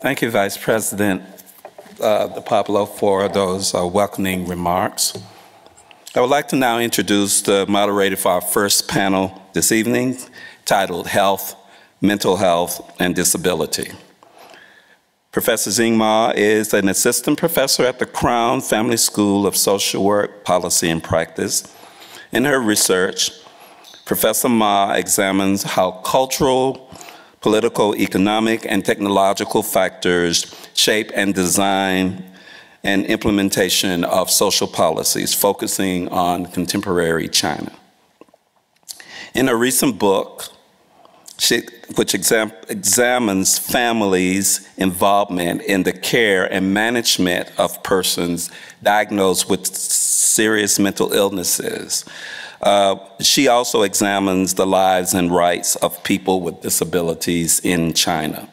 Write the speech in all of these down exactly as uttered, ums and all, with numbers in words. Thank you, Vice President uh, De Pablo, for those uh, welcoming remarks. I would like to now introduce the moderator for our first panel this evening, titled Health, Mental Health, and Disability. Professor Zhiying Ma is an assistant professor at the Crown Family School of Social Work, Policy and Practice. In her research, Professor Ma examines how cultural, political, economic, and technological factors shape and design and implementation of social policies, focusing on contemporary China. In a recent book, she, which exam, examines families' involvement in the care and management of persons diagnosed with serious mental illnesses, Uh, she also examines the lives and rights of people with disabilities in China.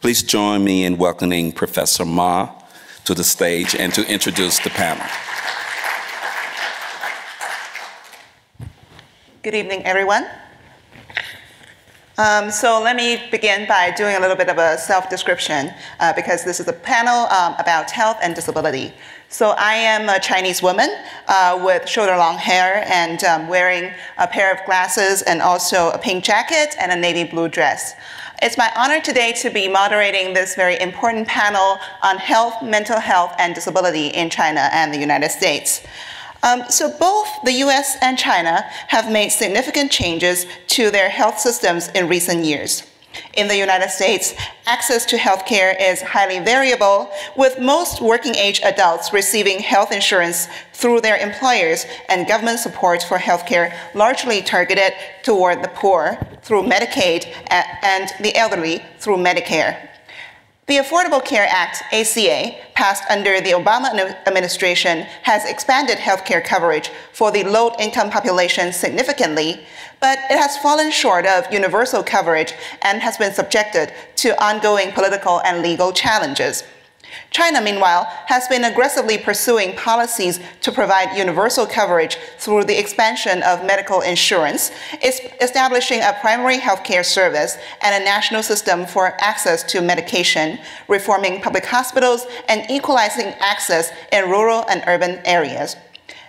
Please join me in welcoming Professor Ma to the stage and to introduce the panel. Good evening, everyone. Um, so let me begin by doing a little bit of a self-description uh, because this is a panel um, about health and disability. So I am a Chinese woman uh, with shoulder-long hair and um, wearing a pair of glasses and also a pink jacket and a navy blue dress. It's my honor today to be moderating this very important panel on health, mental health, and disability in China and the United States. Um, so both the U S and China have made significant changes to their health systems in recent years. In the United States, access to health care is highly variable, with most working-age adults receiving health insurance through their employers and government support for health care largely targeted toward the poor through Medicaid and the elderly through Medicare. The Affordable Care Act, A C A, passed under the Obama administration, has expanded health care coverage for the low-income population significantly, but it has fallen short of universal coverage and has been subjected to ongoing political and legal challenges. China, meanwhile, has been aggressively pursuing policies to provide universal coverage through the expansion of medical insurance, establishing a primary health care service and a national system for access to medication, reforming public hospitals, and equalizing access in rural and urban areas.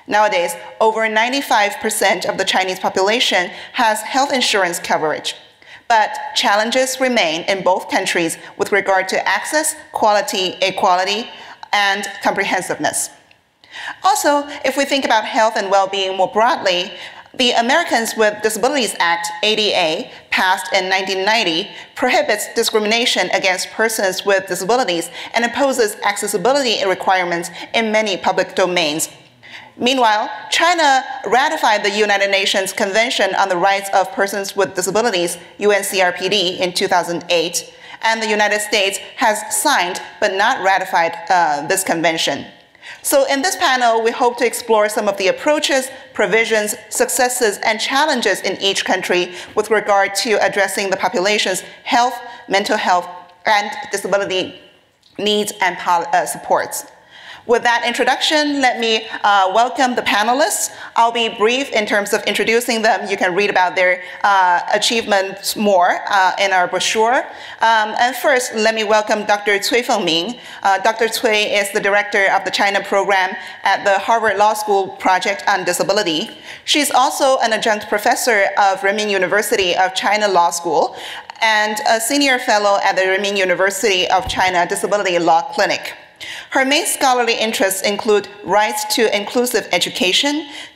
Nowadays, over ninety-five percent of the Chinese population has health insurance coverage. But challenges remain in both countries with regard to access, quality, equality, and comprehensiveness. Also, if we think about health and well-being more broadly, the Americans with Disabilities Act, A D A, passed in nineteen ninety, prohibits discrimination against persons with disabilities and imposes accessibility requirements in many public domains. Meanwhile, China ratified the United Nations Convention on the Rights of Persons with Disabilities, U N C R P D, in two thousand eight, and the United States has signed but not ratified uh, this convention. So in this panel, we hope to explore some of the approaches, provisions, successes, and challenges in each country with regard to addressing the population's health, mental health, and disability needs and uh, supports. With that introduction, let me uh, welcome the panelists. I'll be brief in terms of introducing them. You can read about their uh, achievements more uh, in our brochure. Um, and first, let me welcome Doctor Cui Fengming. Uh, Doctor Cui is the director of the China program at the Harvard Law School Project on Disability. She's also an adjunct professor of Renmin University of China Law School and a senior fellow at the Renmin University of China Disability Law Clinic. Her main scholarly interests include rights to inclusive education,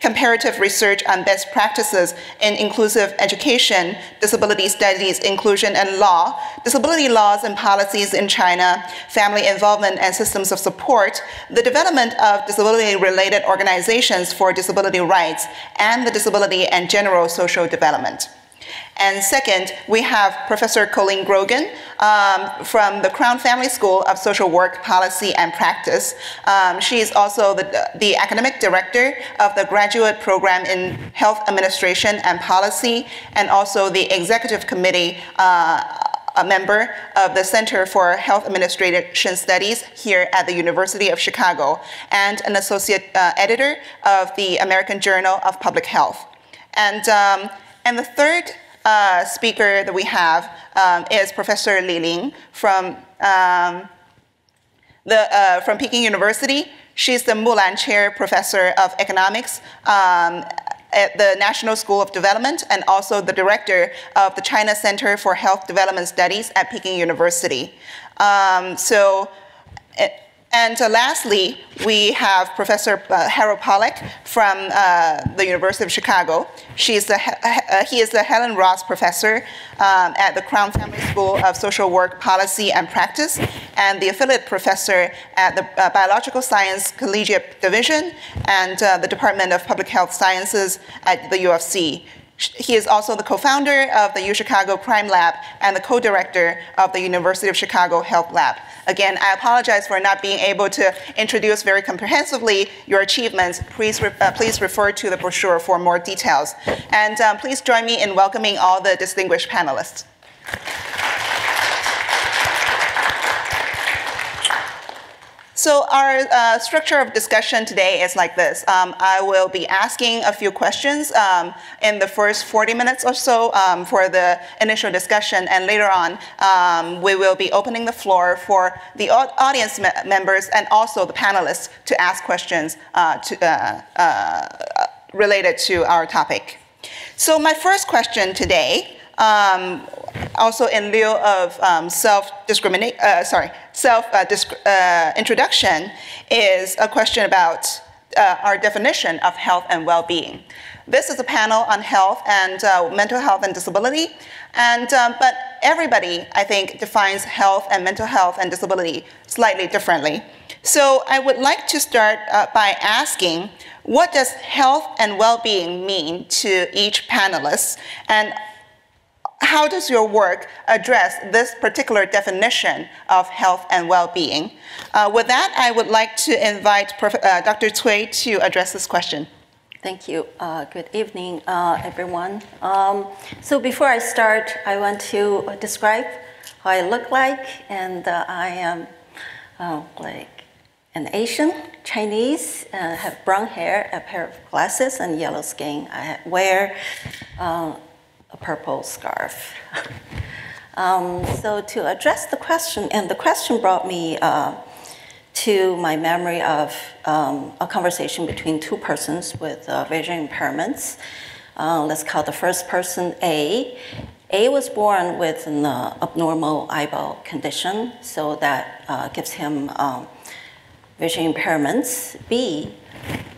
comparative research on best practices in inclusive education, disability studies, inclusion and law, disability laws and policies in China, family involvement and systems of support, the development of disability-related organizations for disability rights, and the disability and general social development. And second, we have Professor Colleen Grogan um, from the Crown Family School of Social Work, Policy and Practice. Um, she is also the, the academic director of the graduate program in health administration and policy, and also the executive committee uh, a member of the Center for Health Administration Studies here at the University of Chicago, and an associate uh, editor of the American Journal of Public Health. And, um, and the third uh, speaker that we have um, is Professor Li Ling from um, the uh, from Peking University. She's the Mulan Chair Professor of Economics um, at the National School of Development and also the Director of the China Center for Health Development Studies at Peking University. Um, so, and uh, lastly, we have Professor uh, Harold Pollack from uh, the University of Chicago. She is the, uh, he is the Helen Ross Professor um, at the Crown Family School of Social Work, Policy and Practice, and the Affiliate Professor at the uh, Biological Science Collegiate Division and uh, the Department of Public Health Sciences at the U of C. He is also the co-founder of the UChicago Crime Lab and the co-director of the University of Chicago Health Lab. Again, I apologize for not being able to introduce very comprehensively your achievements. Please, re uh, please refer to the brochure for more details. And um, please join me in welcoming all the distinguished panelists. So our uh, structure of discussion today is like this. Um, I will be asking a few questions um, in the first forty minutes or so um, for the initial discussion, and later on um, we will be opening the floor for the audience me members and also the panelists to ask questions uh, to, uh, uh, related to our topic. So my first question today, Um, also in lieu of um, self-discrimination, uh, sorry, self-introduction, uh, uh, is a question about uh, our definition of health and well-being. This is a panel on health and uh, mental health and disability, and um, but everybody, I think, defines health and mental health and disability slightly differently. So I would like to start uh, by asking, what does health and well-being mean to each panelist, and how does your work address this particular definition of health and well-being? Uh, with that, I would like to invite uh, Doctor Cui to address this question. Thank you. Uh, good evening, uh, everyone. Um, so before I start, I want to describe how I look like, and uh, I am uh, like an Asian Chinese, uh, have brown hair, a pair of glasses, and yellow skin. I wear Uh, a purple scarf. um, so to address the question, and the question brought me uh, to my memory of um, a conversation between two persons with uh, vision impairments. Uh, let's call the first person A. A was born with an uh, abnormal eyeball condition, so that uh, gives him um, vision impairments. B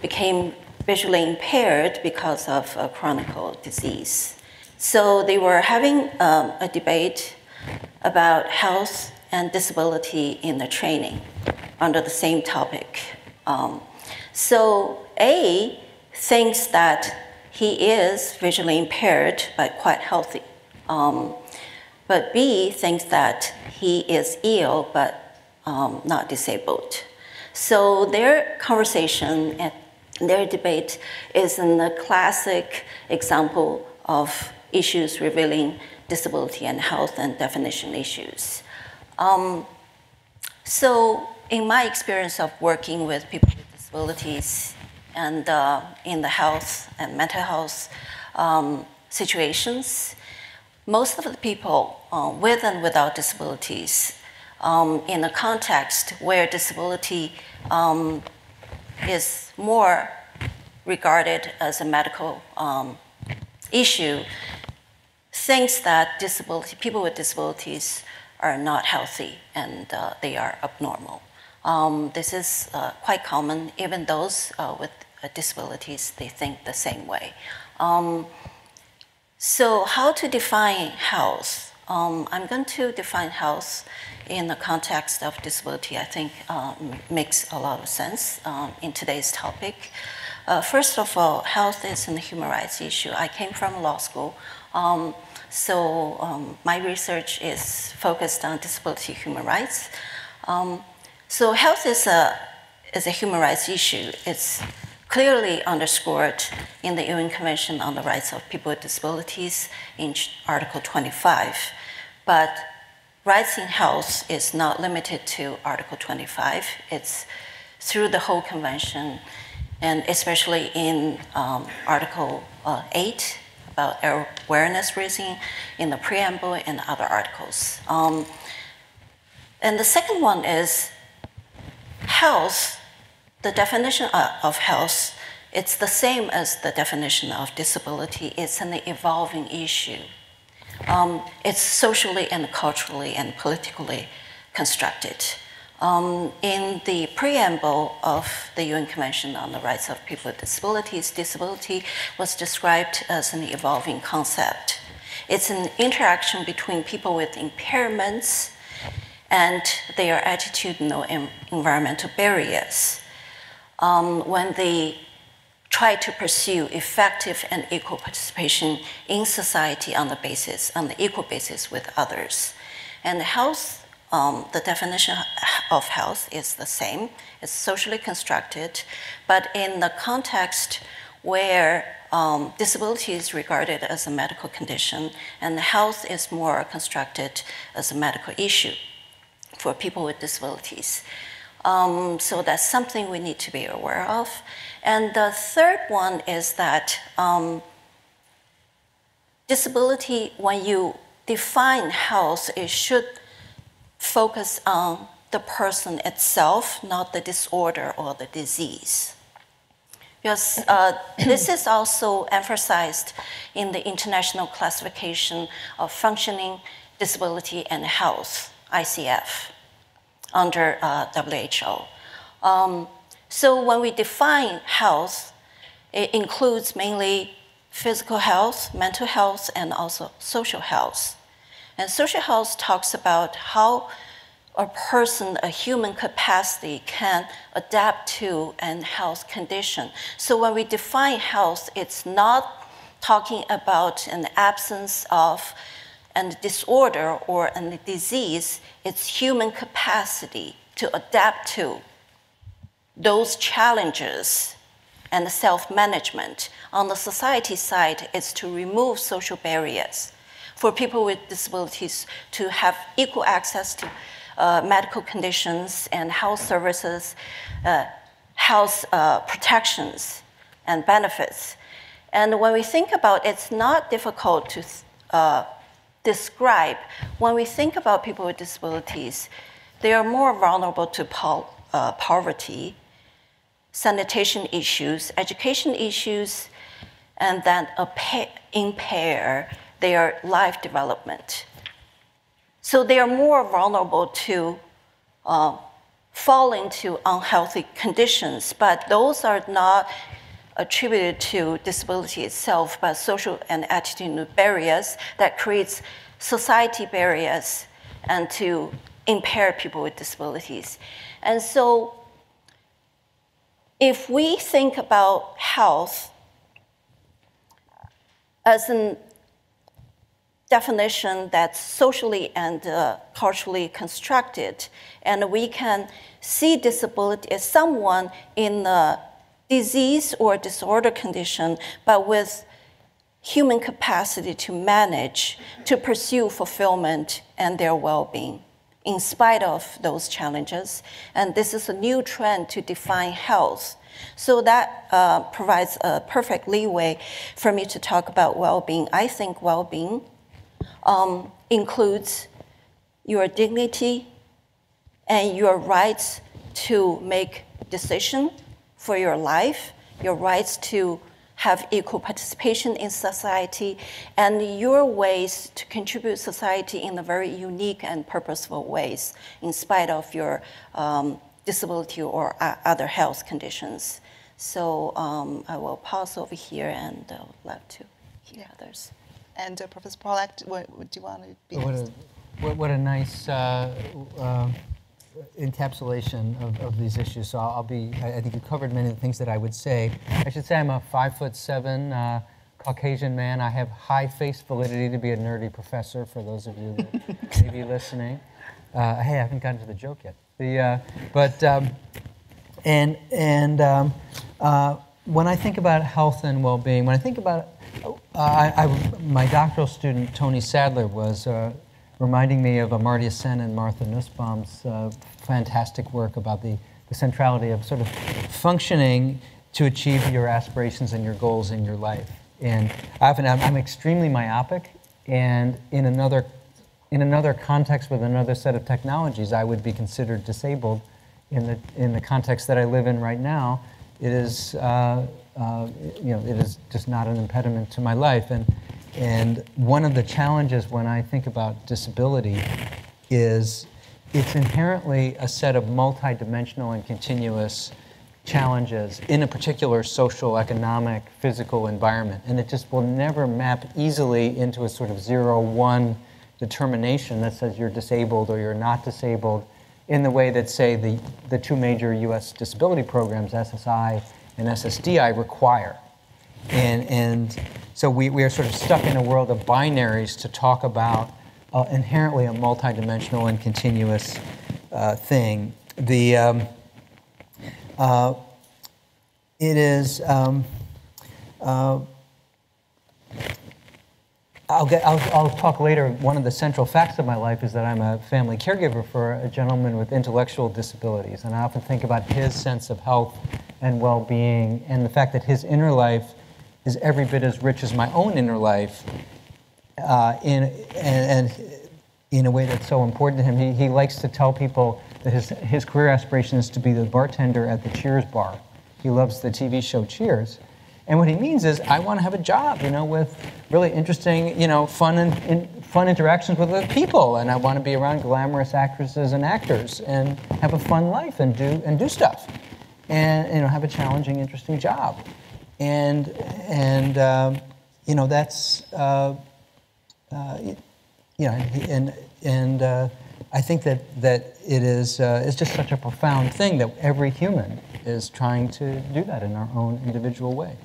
became visually impaired because of a chronic disease. So they were having um, a debate about health and disability in the training under the same topic. Um, so A thinks that he is visually impaired but quite healthy. Um, but B thinks that he is ill but um, not disabled. So their conversation and their debate is in the classic example of issues revealing disability and health and definition issues. Um, so in my experience of working with people with disabilities and uh, in the health and mental health um, situations, most of the people uh, with and without disabilities um, in a context where disability um, is more regarded as a medical um, issue, thinks that disability, people with disabilities are not healthy and uh, they are abnormal. Um, this is uh, quite common. Even those uh, with uh, disabilities, they think the same way. Um, so how to define health? Um, I'm going to define health in the context of disability. I think uh, makes a lot of sense um, in today's topic. Uh, first of all, health is a human rights issue. I came from law school, um, so um, my research is focused on disability human rights. Um, so health is a, is a human rights issue. It's clearly underscored in the U N Convention on the Rights of People with Disabilities in Article twenty-five. But rights in health is not limited to Article twenty-five. It's through the whole convention, and especially in um, Article uh, eight about awareness raising in the preamble and other articles. Um, and the second one is health, the definition of health, it's the same as the definition of disability. It's an evolving issue. Um, it's socially and culturally and politically constructed. Um, in the preamble of the U N Convention on the Rights of People with Disabilities, disability was described as an evolving concept. It's an interaction between people with impairments and their attitudinal and environmental barriers. Um, when they try to pursue effective and equal participation in society on the basis, on the equal basis with others. And health, um, the definition of health is the same. It's socially constructed, but in the context where um, disability is regarded as a medical condition and health is more constructed as a medical issue for people with disabilities. Um, so that's something we need to be aware of. And the third one is that um, disability, when you define health, it should focus on the person itself, not the disorder or the disease. Because uh, this is also emphasized in the International Classification of Functioning, Disability and Health, I C F. Under uh, W H O. Um, so when we define health, it includes mainly physical health, mental health, and also social health. And social health talks about how a person, a human capacity can adapt to a health condition. So when we define health, it's not talking about an absence of and disorder or a disease, it's human capacity to adapt to those challenges and self-management. On the society side, it's to remove social barriers for people with disabilities to have equal access to uh, medical conditions and health services, uh, health uh, protections and benefits. And when we think about it, it's not difficult to uh, describe, when we think about people with disabilities, they are more vulnerable to po uh, poverty, sanitation issues, education issues, and then impair their life development. So they are more vulnerable to uh, falling to unhealthy conditions, but those are not attributed to disability itself, but social and attitudinal barriers that creates society barriers and to impair people with disabilities. And so if we think about health as a definition that's socially and uh, culturally constructed, and we can see disability as someone in the disease or disorder condition, but with human capacity to manage, to pursue fulfillment and their well-being, in spite of those challenges. And this is a new trend to define health. So that uh, provides a perfect leeway for me to talk about well-being. I think well-being um, includes your dignity and your rights to make decisions for your life, your rights to have equal participation in society, and your ways to contribute society in a very unique and purposeful ways, in spite of your um, disability or uh, other health conditions. So um, I will pause over here, and I would love to hear yeah. others. And uh, Professor Pollack, what, what do you want to be what next? A, what, what a nice uh, uh, encapsulation of, of these issues. So I'll be, I think you covered many of the things that I would say. I should say I'm a five foot seven uh, Caucasian man. I have high face validity to be a nerdy professor, for those of you that may be listening. Uh, hey, I haven't gotten to the joke yet. The, uh, but, um, and, and um, uh, when I think about health and well-being, when I think about, uh, I, I, my doctoral student, Tony Sadler, was uh, reminding me of Amartya Sen and Martha Nussbaum's uh, fantastic work about the, the centrality of sort of functioning to achieve your aspirations and your goals in your life. And often I'm, I'm extremely myopic, and in another, in another context with another set of technologies, I would be considered disabled. In the, in the context that I live in right now, it is, uh, uh, you know, it is just not an impediment to my life. And, and one of the challenges when I think about disability is it's inherently a set of multidimensional and continuous challenges in a particular social, economic, physical environment. And it just will never map easily into a sort of zero-one determination that says you're disabled or you're not disabled in the way that, say, the, the two major U S disability programs, S S I and S S D I, require. And, and so we, we are sort of stuck in a world of binaries to talk about uh, inherently a multidimensional and continuous uh, thing. The, um, uh, it is, um, uh, I'll, get, I'll, I'll talk later. One of the central facts of my life is that I'm a family caregiver for a gentleman with intellectual disabilities. And I often think about his sense of health and well-being and the fact that his inner life is every bit as rich as my own inner life uh, in, and, and in a way that's so important to him. He, he likes to tell people that his, his career aspiration is to be the bartender at the Cheers bar. He loves the T V show Cheers. And what he means is, I want to have a job, you know, with really interesting, you know, fun and in, fun interactions with other people, and I want to be around glamorous actresses and actors, and have a fun life, and do and do stuff, and you know, have a challenging, interesting job, and and um, you know, that's uh, uh, you know, and and uh, I think that that it is uh, it's just such a profound thing that every human is trying to do that in our own individual way.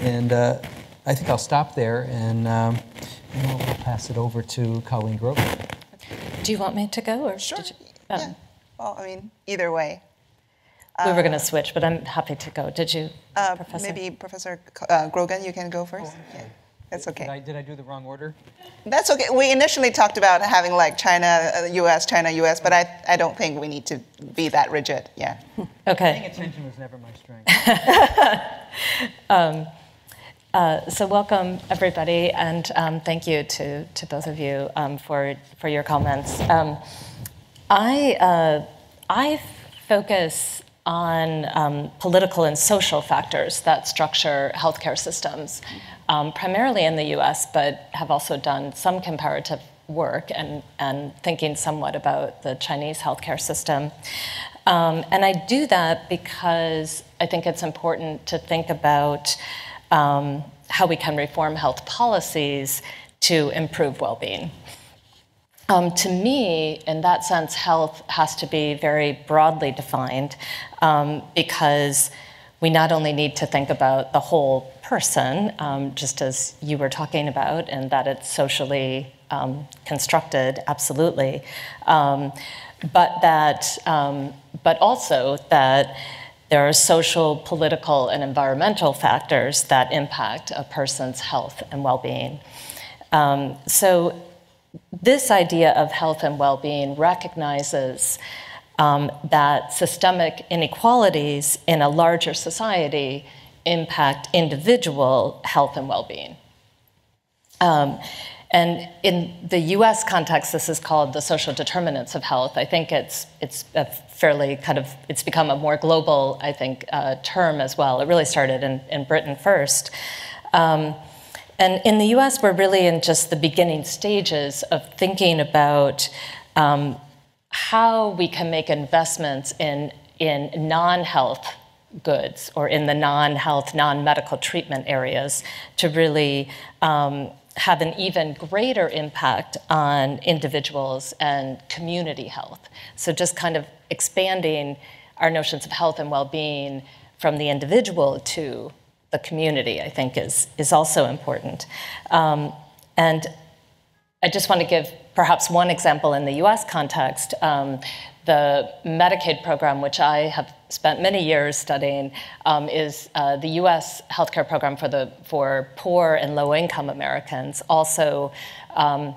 And uh, I think I'll stop there, and um, we'll pass it over to Colleen Grogan. Do you want me to go, or sure? Did you, um, yeah. Well, I mean, either way. We uh, were going to switch, but I'm happy to go. Did you, uh, Professor? Maybe Professor uh, Grogan, you can go first. Oh. Yeah. That's okay. Did I, did I do the wrong order? That's okay. We initially talked about having like China, U S, China, U S, but I, I don't think we need to be that rigid. Yeah. Okay. Paying attention was never my strength. um, uh, so welcome everybody, and um, thank you to to both of you um, for for your comments. Um, I uh, I focus on um, political and social factors that structure healthcare systems, um, primarily in the U S, but have also done some comparative work and, and thinking somewhat about the Chinese healthcare system. Um, and I do that because I think it's important to think about um, how we can reform health policies to improve well-being. Um, to me, in that sense, health has to be very broadly defined um, because we not only need to think about the whole person, um, just as you were talking about, and that it's socially um, constructed, absolutely, um, but that, um, but also that there are social, political, and environmental factors that impact a person's health and well-being. Um, so. This idea of health and well-being recognizes um, that systemic inequalities in a larger society impact individual health and well-being. Um, and in the U S context, this is called the social determinants of health. I think it's, it's a fairly kind of, it's become a more global, I think, uh, term as well. It really started in, in Britain first. Um, And in the U S, we're really in just the beginning stages of thinking about um, how we can make investments in, in non-health goods or in the non-health, non-medical treatment areas to really um, have an even greater impact on individuals and community health. So just kind of expanding our notions of health and well-being from the individual to the community, I think, is, is also important. Um, and I just want to give perhaps one example in the U S context. Um, the Medicaid program, which I have spent many years studying, um, is uh, the U S healthcare program for, the, for poor and low-income Americans, also um,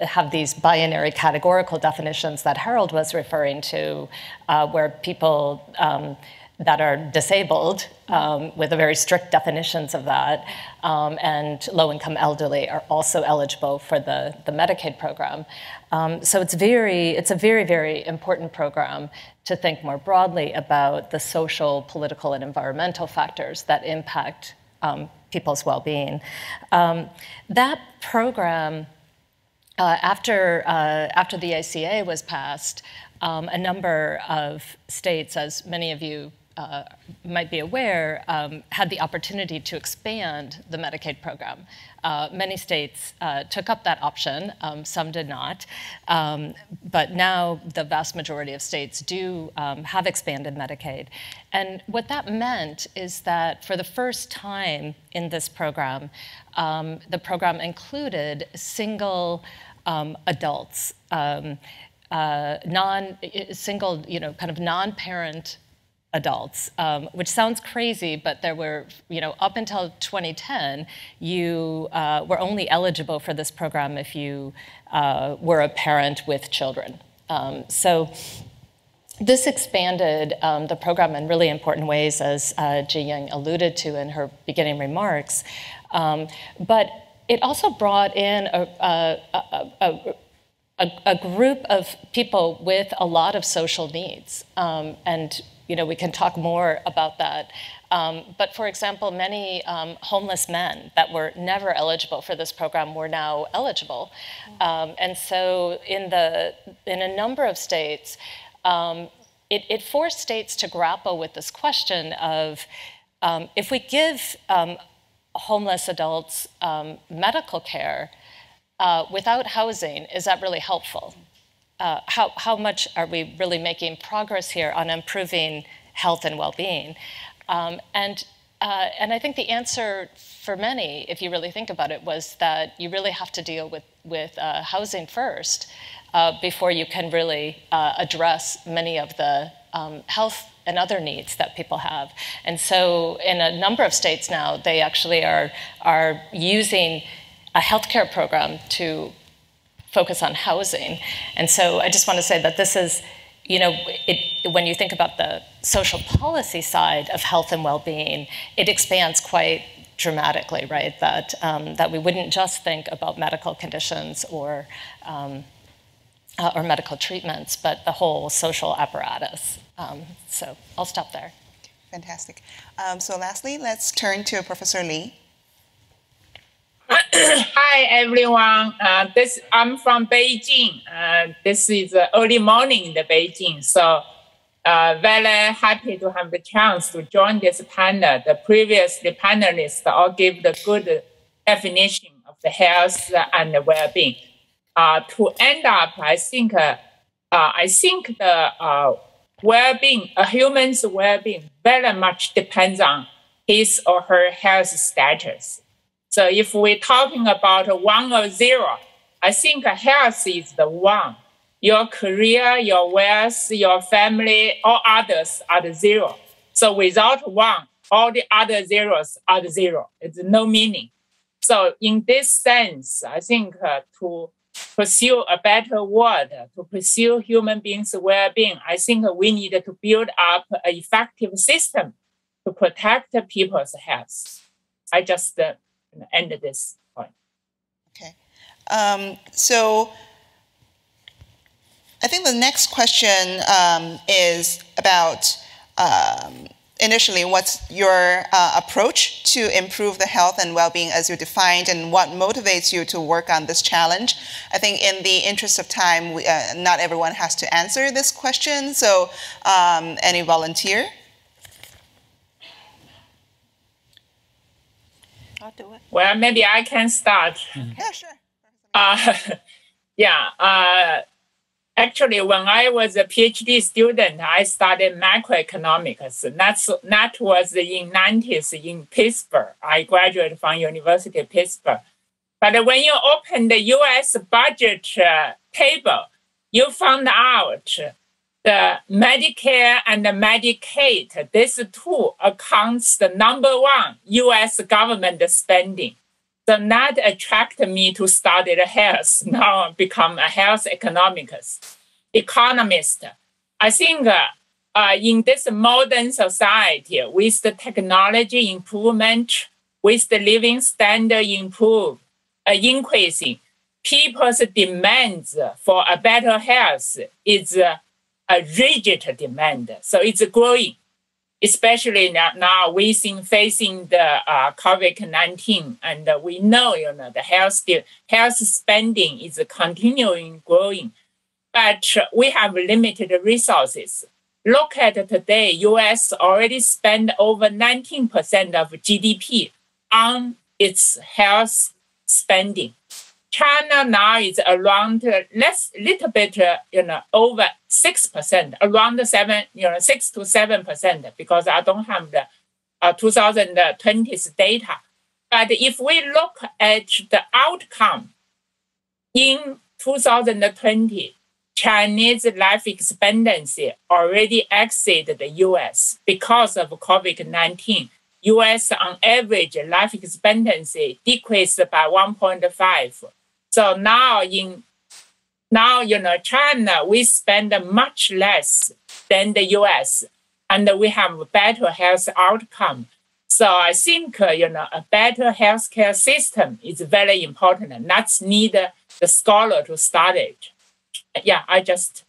have these binary categorical definitions that Harold was referring to, uh, where people um, that are disabled, um, with the very strict definitions of that, um, and low-income elderly are also eligible for the, the Medicaid program. Um, so it's very, it's a very, very important program to think more broadly about the social, political, and environmental factors that impact um, people's well-being. Um, that program, uh, after, uh, after the A C A was passed, um, a number of states, as many of you Uh, might be aware, um, had the opportunity to expand the Medicaid program. Uh, many states uh, took up that option, um, some did not, um, but now the vast majority of states do um, have expanded Medicaid. And what that meant is that for the first time in this program, um, the program included single um, adults, um, uh, non, single, you know, kind of non-parent adults, um, which sounds crazy, but there were, you know, up until twenty ten, you uh, were only eligible for this program if you uh, were a parent with children. Um, so this expanded um, the program in really important ways, as uh, Zhiying alluded to in her beginning remarks. Um, but it also brought in a, a, a, a A, a group of people with a lot of social needs, um, and you know, we can talk more about that. Um, but for example, many um, homeless men that were never eligible for this program were now eligible, um, and so in the in a number of states, um, it, it forced states to grapple with this question of um, if we give um, homeless adults um, medical care. Uh, without housing, is that really helpful? Uh, how, how much are we really making progress here on improving health and well-being? Um, and, uh, and I think the answer for many, if you really think about it, was that you really have to deal with, with uh, housing first uh, before you can really uh, address many of the um, health and other needs that people have. And so in a number of states now, they actually are, are using a healthcare program to focus on housing. And so I just want to say that this is, you know, it, when you think about the social policy side of health and well-being, it expands quite dramatically, right? That, um, that we wouldn't just think about medical conditions or, um, uh, or medical treatments, but the whole social apparatus. Um, so I'll stop there. Fantastic. Um, so lastly, let's turn to Professor Li. Hi everyone. Uh, this I'm from Beijing. Uh, this is uh, early morning in the Beijing, so uh, very happy to have the chance to join this panel. The previous the panelists all give the good definition of the health and the well-being. Uh, to end up, I think uh, uh, I think the uh, well-being, a human's well-being, very much depends on his or her health status. So if we're talking about one or zero, I think health is the one. Your career, your wealth, your family, all others are the zero. So without one, all the other zeros are the zero. It's no meaning. So in this sense, I think uh, to pursue a better world, to pursue human beings' well-being, I think we need to build up an effective system to protect people's health. I just... Uh, end of this point. Okay. Um, so I think the next question um, is about um, initially what's your uh, approach to improve the health and well-being as you defined, and what motivates you to work on this challenge. I think in the interest of time, we, uh, not everyone has to answer this question. So um, any volunteer? Well, maybe I can start. Yeah, sure. Uh, yeah, uh, actually, when I was a PhD student, I studied macroeconomics. That's, that was in the nineties in Pittsburgh. I graduated from University of Pittsburgh. But when you open the U S budget uh, table, you found out the Medicare and the Medicaid, these two accounts the number one U S government spending. So that attracted me to study the health, now I become a health economist. I think uh, uh, in this modern society, with the technology improvement, with the living standard improve, uh, increasing, people's demands for a better health is uh, a rigid demand. So it's growing, especially now we facing the uh, COVID nineteen. And uh, we know, you know, the health, health spending is continuing growing, but we have limited resources. Look at today, U S already spend over nineteen percent of G D P on its health spending. China now is around less, little bit, uh, you know, over six percent, around seven, you know, six to seven percent. Because I don't have the uh, two thousand twenty's data, but if we look at the outcome in two thousand twenty, Chinese life expectancy already exceeded the U S because of COVID nineteen. U S on average life expectancy decreased by one point five. So now in now you know China, we spend much less than the U S, and we have a better health outcome. So I think uh, you know a better healthcare system is very important. That's need the scholar to start it. Yeah, I just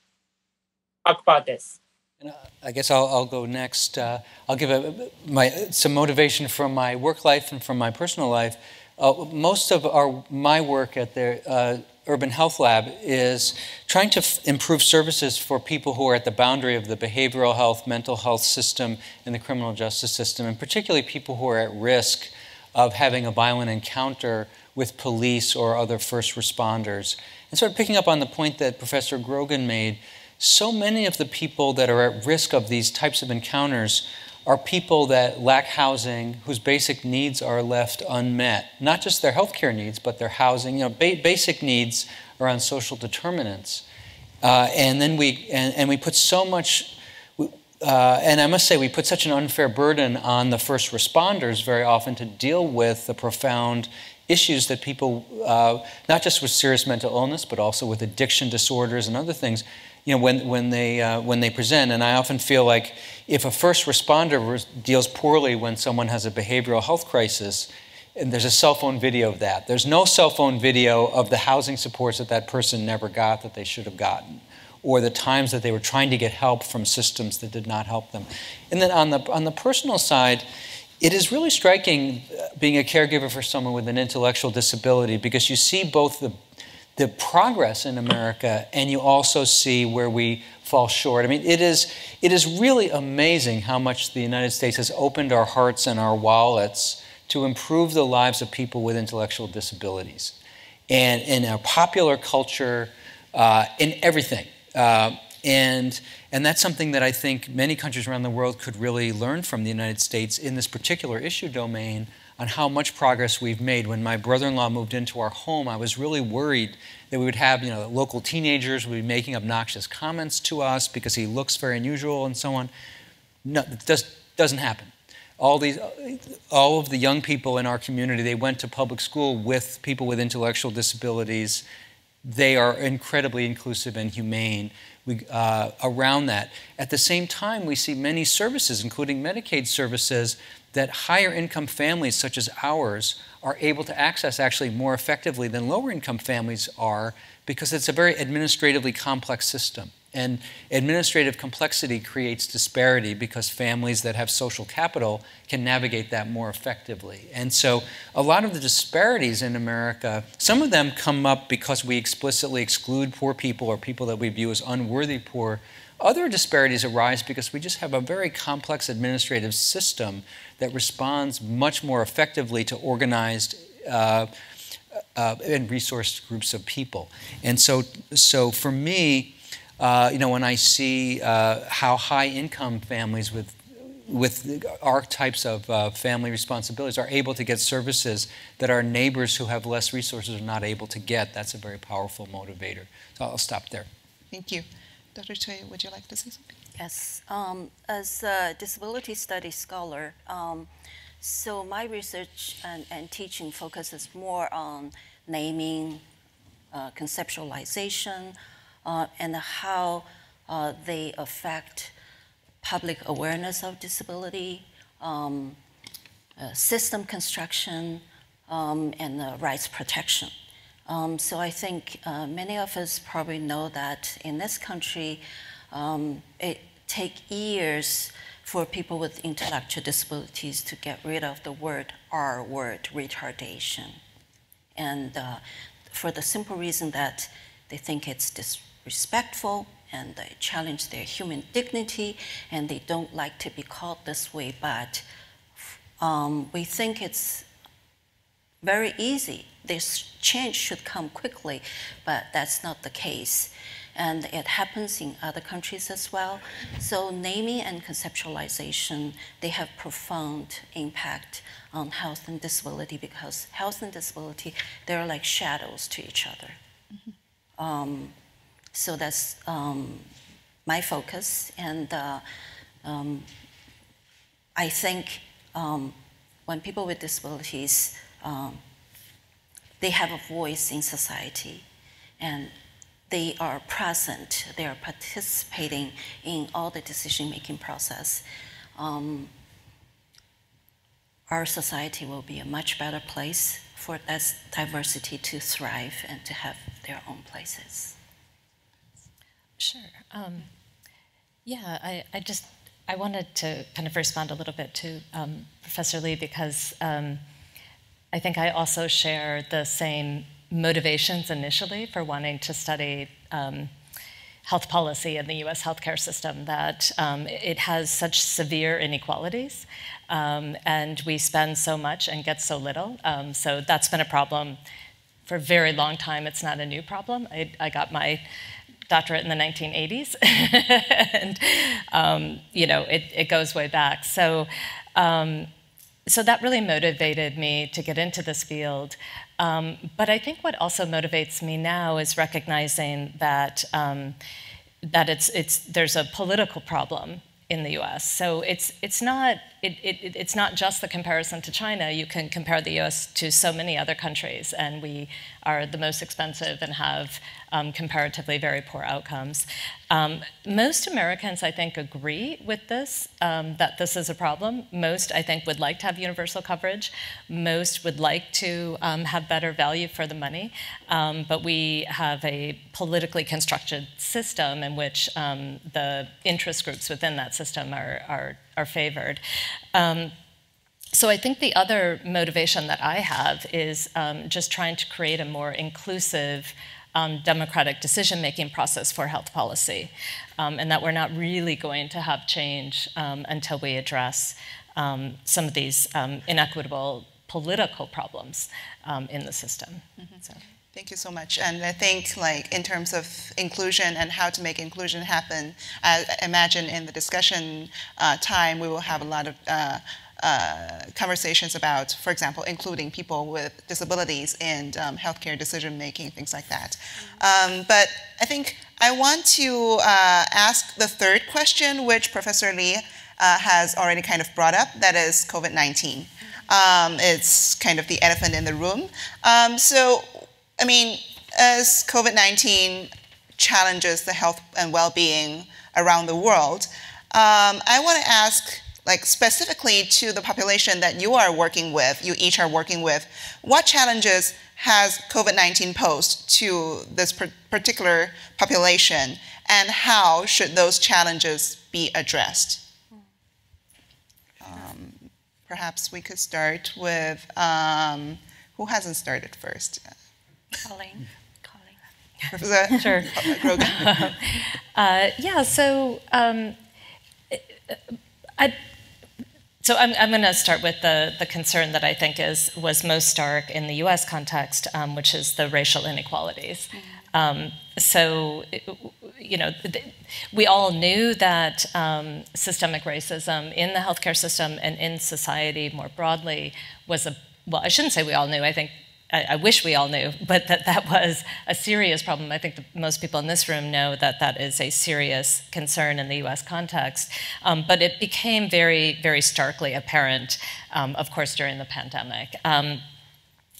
talk about this. And I guess I'll, I'll go next. Uh, I'll give a, my, some motivation from my work life and from my personal life. Uh, most of our, my work at the uh, Urban Health Lab is trying to f improve services for people who are at the boundary of the behavioral health, mental health system, and the criminal justice system, and particularly people who are at risk of having a violent encounter with police or other first responders. And sort of picking up on the point that Professor Grogan made, so many of the people that are at risk of these types of encounters are people that lack housing, whose basic needs are left unmet. Not just their healthcare needs, but their housing, you know, ba basic needs around social determinants. Uh, and then we, and, and we put so much, uh, and I must say we put such an unfair burden on the first responders very often to deal with the profound issues that people, uh, not just with serious mental illness, but also with addiction disorders and other things, you know, when, when, they, uh, when they present. And I often feel like if a first responder re deals poorly when someone has a behavioral health crisis, and there's a cell phone video of that. There's no cell phone video of the housing supports that that person never got that they should have gotten, or the times that they were trying to get help from systems that did not help them. And then on the, on the personal side, it is really striking being a caregiver for someone with an intellectual disability, because you see both the the progress in America, and you also see where we fall short. I mean, it is, it is really amazing how much the United States has opened our hearts and our wallets to improve the lives of people with intellectual disabilities. And in our popular culture, uh, in everything. Uh, and, and that's something that I think many countries around the world could really learn from the United States in this particular issue domain, on how much progress we've made. When my brother-in-law moved into our home, I was really worried that we would have, you know, local teenagers would be making obnoxious comments to us because he looks very unusual and so on. No, it just doesn't happen. All these, all of the young people in our community, they went to public school with people with intellectual disabilities. They are incredibly inclusive and humane. We, uh, around that. At the same time, we see many services, including Medicaid services, that higher income families such as ours are able to access actually more effectively than lower income families are, because it's a very administratively complex system. And administrative complexity creates disparity because families that have social capital can navigate that more effectively. And so a lot of the disparities in America, some of them come up because we explicitly exclude poor people or people that we view as unworthy poor. Other disparities arise because we just have a very complex administrative system that responds much more effectively to organized uh, uh, and resourced groups of people. And so, so for me, uh, you know, when I see uh, how high-income families with with our types of uh, family responsibilities are able to get services that our neighbors who have less resources are not able to get, that's a very powerful motivator. So I'll stop there. Thank you. Doctor Cui, would you like to say something? Yes. Um, as a disability studies scholar, um, so my research and, and teaching focuses more on naming, uh, conceptualization, uh, and how uh, they affect public awareness of disability, um, uh, system construction, um, and uh, rights protection. Um, so I think uh, many of us probably know that in this country, um, it takes years for people with intellectual disabilities to get rid of the word R word, retardation. And uh, for the simple reason that they think it's disrespectful and they challenge their human dignity and they don't like to be called this way, but um, we think it's very easy. This change should come quickly, but that's not the case. And it happens in other countries as well. So naming and conceptualization, they have profound impact on health and disability because health and disability, they're like shadows to each other. Mm-hmm. um, so that's um, my focus. And uh, um, I think um, when people with disabilities, um, they have a voice in society and they are present, they are participating in all the decision-making process, um, our society will be a much better place for that diversity to thrive and to have their own places. Sure. Um, yeah, I, I just, I wanted to kind of respond a little bit to um, Professor Li because um, I think I also share the same motivations initially for wanting to study um, health policy in the U S healthcare system, that um, it has such severe inequalities um, and we spend so much and get so little. Um, so that's been a problem for a very long time. It's not a new problem. I, I got my doctorate in the nineteen eighties and um, you know, it, it goes way back. So, um, so that really motivated me to get into this field. Um, but I think what also motivates me now is recognizing that um, that it's it's there's a political problem in the U S So it's it's not it, it it's not just the comparison to China. You can compare the U S to so many other countries, and we are the most expensive and have um, comparatively very poor outcomes. Um, most Americans, I think, agree with this, um, that this is a problem. Most, I think, would like to have universal coverage. Most would like to um, have better value for the money. Um, but we have a politically constructed system in which um, the interest groups within that system are, are, are favored. Um, So I think the other motivation that I have is um, just trying to create a more inclusive um, democratic decision-making process for health policy, um, and that we're not really going to have change um, until we address um, some of these um, inequitable political problems um, in the system. Mm-hmm. So. Thank you so much. And I think, like, in terms of inclusion and how to make inclusion happen, I imagine in the discussion uh, time we will have a lot of uh, Uh, conversations about, for example, including people with disabilities and um, healthcare decision making, things like that. Um, but I think I want to uh, ask the third question, which Professor Li uh, has already kind of brought up, that is COVID nineteen. Um, it's kind of the elephant in the room. Um, so, I mean, as COVID nineteen challenges the health and well-being around the world, um, I want to ask, like, specifically to the population that you are working with, you each are working with, what challenges has COVID nineteen posed to this particular population, and how should those challenges be addressed? Um, perhaps we could start with, um, who hasn't started first? Colleen. Colleen. Professor sure. Grogan. uh, yeah, so, um, I, So I'm, I'm going to start with the, the concern that I think is, was most stark in the U S context, um, which is the racial inequalities. Um, so, you know, we all knew that um, systemic racism in the healthcare system and in society more broadly was a, well, I shouldn't say we all knew, I think, I, I wish we all knew, but that that was a serious problem. I think the, most people in this room know that that is a serious concern in the U S context. Um, but it became very, very starkly apparent, um, of course, during the pandemic. Um,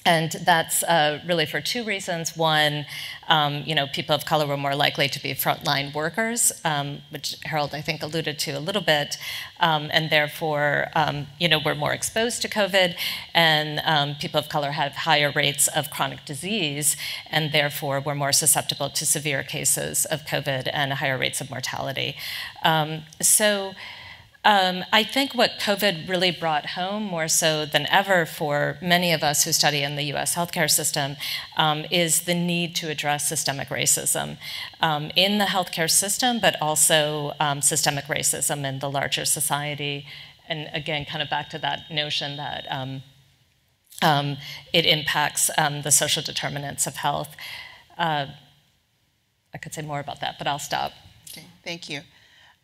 And that's uh, really for two reasons. One, um, you know, people of color were more likely to be frontline workers, um, which Harold, I think, alluded to a little bit, um, and therefore, um, you know, were more exposed to COVID, and um, people of color have higher rates of chronic disease, and therefore were more susceptible to severe cases of COVID and higher rates of mortality. Um, so. Um, I think what COVID really brought home, more so than ever for many of us who study in the U S healthcare system, um, is the need to address systemic racism um, in the healthcare system, but also um, systemic racism in the larger society. And again, kind of back to that notion that um, um, it impacts um, the social determinants of health. Uh, I could say more about that, but I'll stop. Okay, thank you.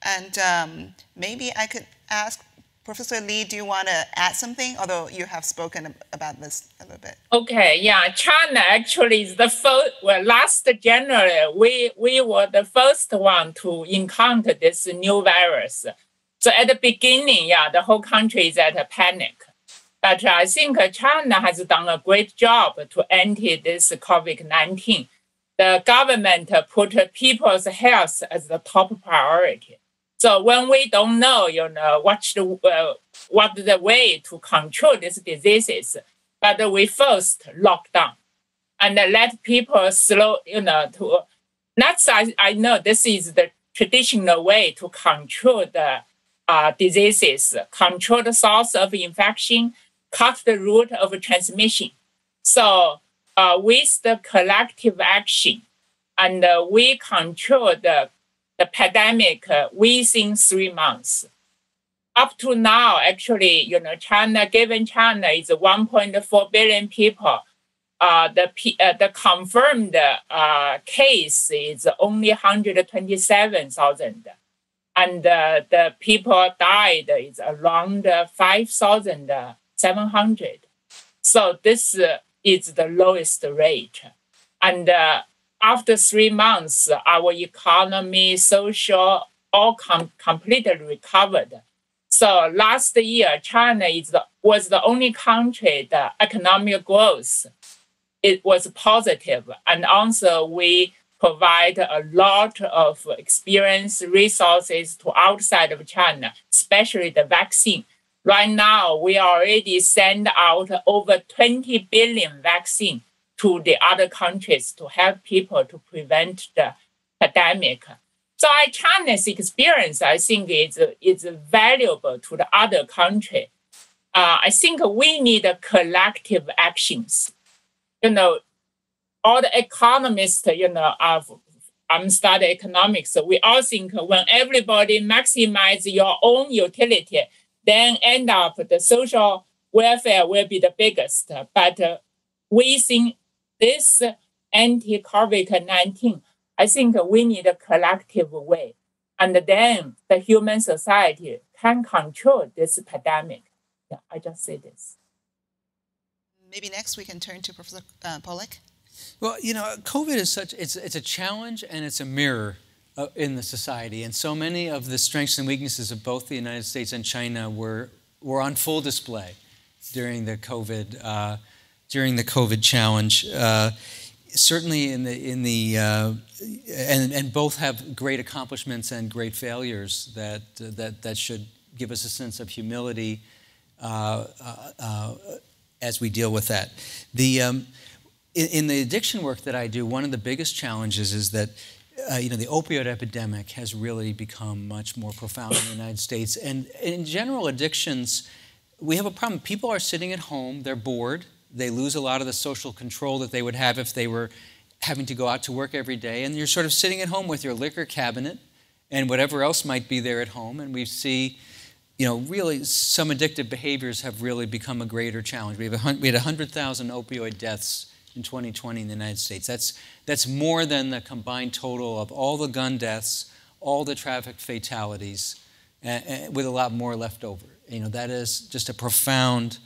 And um, maybe I could ask Professor Li, do you want to add something? Although you have spoken about this a little bit. Okay, yeah, China actually is the first, well, last January, we, we were the first one to encounter this new virus. So at the beginning, yeah, the whole country is at a panic. But I think China has done a great job to anti this COVID nineteen. The government put people's health as the top priority. So when we don't know, you know, what the uh, what the way to control these diseases, but we first lock down and let people slow, you know, to. That's I I know this is the traditional way to control the uh, diseases, control the source of infection, cut the route of transmission. So. Uh, with the collective action, and uh, we control the, the pandemic uh, within three months. Up to now, actually, you know, China, given China is one point four billion people, uh, the, uh, the confirmed uh, case is only one hundred twenty-seven thousand. And uh, the people died is around five thousand seven hundred. So this uh, is the lowest rate. And uh, after three months, our economy, social, all com completely recovered. So last year, China is the, was the only country that economic growth, it was positive. And also we provide a lot of experience, resources to outside of China, especially the vaccine. Right now, we already send out over twenty billion vaccines to the other countries to help people to prevent the pandemic. So China's experience, I think, is, is valuable to the other country. Uh, I think we need collective actions. You know, all the economists, you know, are, I'm studying economics. So we all think when everybody maximizes your own utility, then end up the social welfare will be the biggest. But uh, within this anti-COVID nineteen, I think we need a collective way. And then the human society can control this pandemic. Yeah, I just say this. Maybe next we can turn to Professor uh, Pollack. Well, you know, COVID is such, it's, it's a challenge and it's a mirror in the society, and so many of the strengths and weaknesses of both the United States and China were were on full display during the COVID uh, during the COVID challenge. Uh, certainly, in the in the uh, and and both have great accomplishments and great failures that uh, that that should give us a sense of humility uh, uh, uh, as we deal with that. The um, in, in the addiction work that I do, one of the biggest challenges is that. Uh, you know, the opioid epidemic has really become much more profound in the United States. And in general, addictions, we have a problem. People are sitting at home, they're bored, they lose a lot of the social control that they would have if they were having to go out to work every day. And you're sort of sitting at home with your liquor cabinet and whatever else might be there at home. And we see, you know, really some addictive behaviors have really become a greater challenge. We, have a, we had one hundred thousand opioid deaths in twenty twenty in the United States. That's, that's more than the combined total of all the gun deaths, all the traffic fatalities, and, and with a lot more left over. You know, that is just a profound,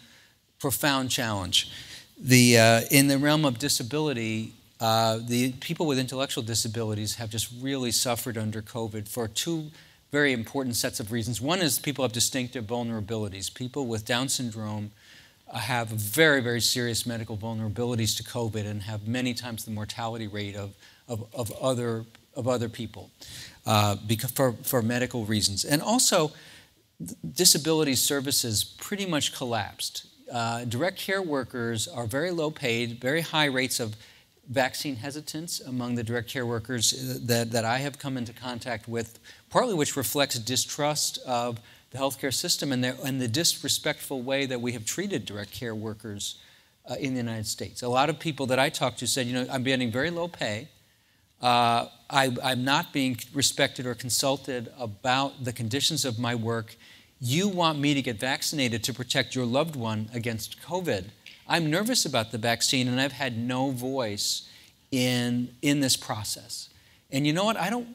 profound challenge. The, uh, in the realm of disability, uh, the people with intellectual disabilities have just really suffered under COVID for two very important sets of reasons. One is people have distinctive vulnerabilities. People with Down syndrome have very, very serious medical vulnerabilities to COVID and have many times the mortality rate of, of, of, other, of other people uh, because for, for medical reasons. And also, disability services pretty much collapsed. Uh, direct care workers are very low paid, very high rates of vaccine hesitance among the direct care workers that, that I have come into contact with, partly which reflects distrust of the healthcare system and the, and the disrespectful way that we have treated direct care workers uh, in the United States. A lot of people that I talked to said, you know, I'm getting very low pay. Uh, I, I'm not being respected or consulted about the conditions of my work. You want me to get vaccinated to protect your loved one against COVID. I'm nervous about the vaccine, and I've had no voice in, in this process. And you know what? I don't,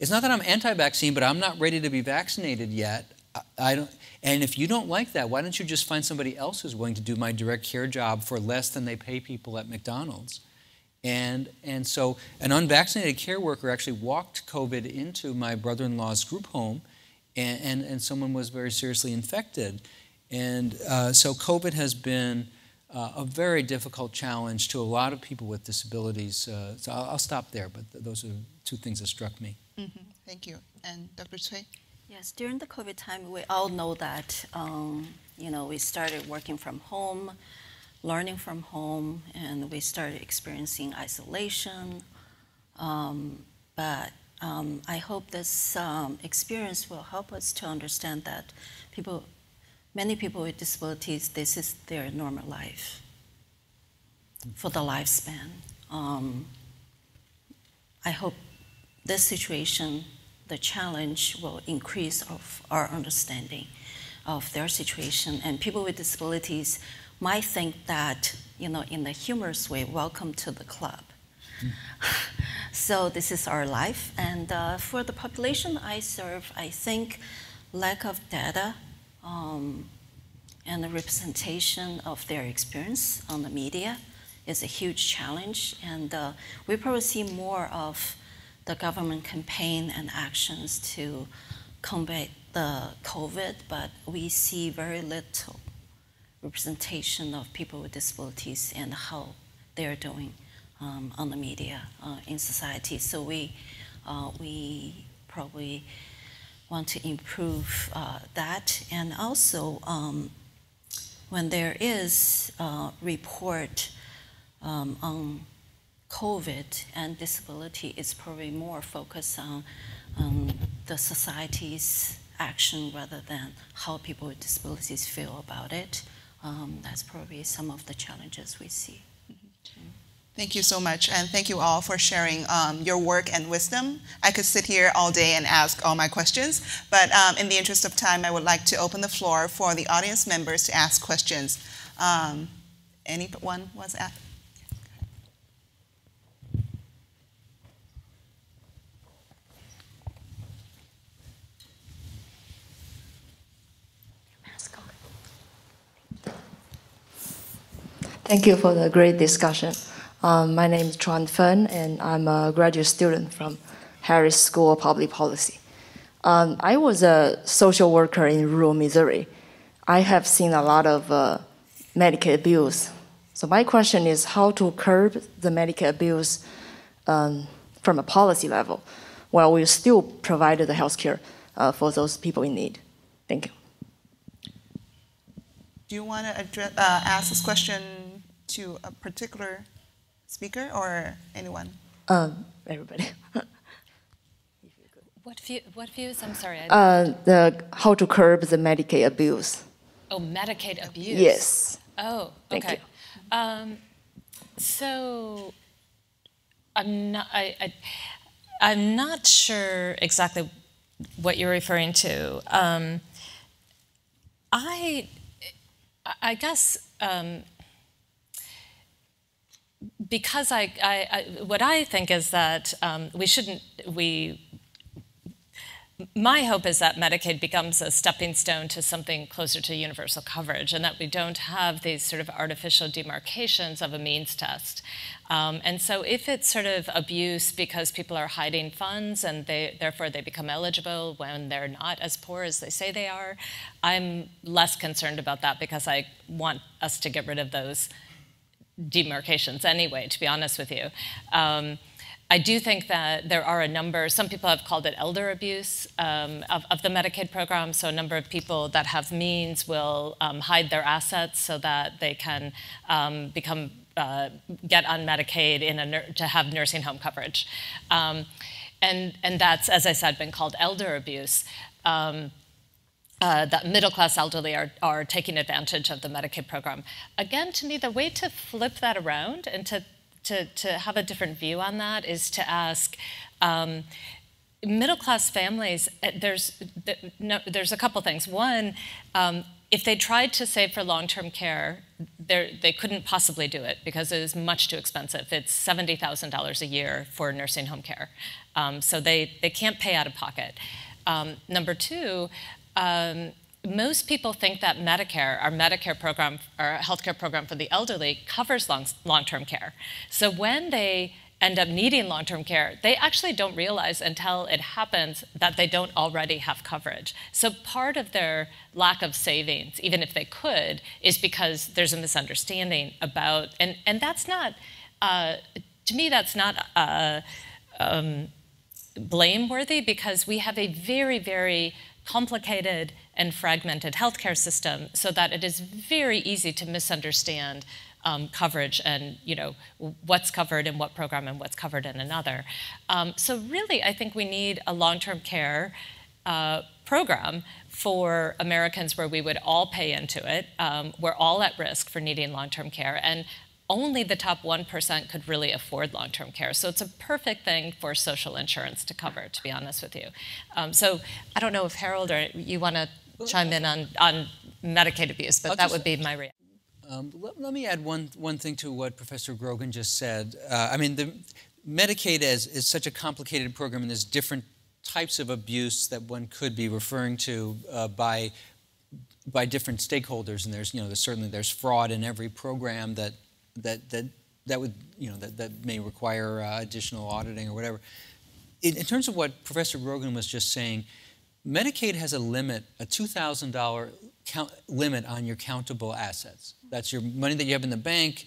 it's not that I'm anti-vaccine, but I'm not ready to be vaccinated yet. I don't, and if you don't like that, why don't you just find somebody else who's willing to do my direct care job for less than they pay people at McDonald's? And, and so an unvaccinated care worker actually walked COVID into my brother-in-law's group home, and, and, and someone was very seriously infected. And uh, so COVID has been uh, a very difficult challenge to a lot of people with disabilities. Uh, so I'll, I'll stop there, but th those are two things that struck me. Mm-hmm. Thank you. And Doctor Cui? Yes, during the COVID time, we all know that, um, you know, we started working from home, learning from home, and we started experiencing isolation. Um, but um, I hope this um, experience will help us to understand that people, many people with disabilities, this is their normal life for the lifespan. Um, I hope this situation, the challenge will increase of our understanding of their situation. And people with disabilities might think that, you know, in a humorous way, welcome to the club. Mm. So this is our life. And uh, for the population I serve, I think lack of data um, and the representation of their experience on the media is a huge challenge. And uh, we probably see more of the government campaign and actions to combat the COVID, but we see very little representation of people with disabilities and how they're doing um, on the media, uh, in society. So we, uh, we probably want to improve uh, that. And also, um, when there is a report um, on COVID and disability, is probably more focused on um, the society's action rather than how people with disabilities feel about it. Um, that's probably some of the challenges we see. Mm-hmm. Thank you so much, and thank you all for sharing um, your work and wisdom. I could sit here all day and ask all my questions, but um, in the interest of time, I would like to open the floor for the audience members to ask questions. Um, anyone wants to ask? Thank you for the great discussion. Um, my name is Chuan Fen, and I'm a graduate student from Harris School of Public Policy. Um, I was a social worker in rural Missouri. I have seen a lot of uh, Medicaid abuse. So my question is how to curb the Medicaid abuse um, from a policy level, while we still provide the health care uh, for those people in need. Thank you. Do you want to address, uh, ask this question to a particular speaker or anyone? Um, everybody. What view, what views? I'm sorry. I uh, the how to curb the Medicaid abuse. Oh, Medicaid abuse. Yes. Oh, okay. Thank you. Um, so I'm not. I, I, I'm not sure exactly what you're referring to. Um, I, I guess. Um, Because I, I, I, what I think is that um, we shouldn't, we, My hope is that Medicaid becomes a stepping stone to something closer to universal coverage, and that we don't have these sort of artificial demarcations of a means test. Um, and so if it's sort of abuse because people are hiding funds and they, therefore they become eligible when they're not as poor as they say they are, I'm less concerned about that because I want us to get rid of those demarcations anyway, to be honest with you. Um, I do think that there are a number, some people have called it elder abuse um, of, of the Medicaid program, so a number of people that have means will um, hide their assets so that they can um, become, uh, get on Medicaid in a, to have nursing home coverage. Um, and, and that's, as I said, been called elder abuse. Um, Uh, that middle-class elderly are, are taking advantage of the Medicaid program. Again, to me, the way to flip that around and to, to, to have a different view on that is to ask, um, middle-class families, there's, no, there's a couple things. One, um, if they tried to save for long-term care, they couldn't possibly do it because it is much too expensive. It's seventy thousand dollars a year for nursing home care. Um, so they, they can't pay out of pocket. Um, number two, Um, most people think that Medicare, our Medicare program, our healthcare program for the elderly, covers long, long-term care. So when they end up needing long-term care, they actually don't realize until it happens that they don't already have coverage. So part of their lack of savings, even if they could, is because there's a misunderstanding about, and, and that's not, uh, to me, that's not uh, um, blameworthy because we have a very, very complicated and fragmented healthcare system, so that it is very easy to misunderstand um, coverage and, you know, what's covered in what program and what's covered in another. Um, so really, I think we need a long-term care uh, program for Americans where we would all pay into it. Um, we're all at risk for needing long-term care, and only the top one percent could really afford long-term care. So it's a perfect thing for social insurance to cover, to be honest with you. Um, so I don't know if Harold or you want to chime in on, on Medicaid abuse, but I'll that just, would be my reaction. Um, let, let me add one, one thing to what Professor Grogan just said. Uh, I mean, the, Medicaid is, is such a complicated program, and there's different types of abuse that one could be referring to uh, by, by different stakeholders. And there's, you know, there's, certainly there's fraud in every program that That, that that would, you know, that, that may require uh, additional auditing or whatever. In, in terms of what Professor Grogan was just saying, Medicaid has a limit, a two thousand dollar limit on your countable assets. That's your money that you have in the bank,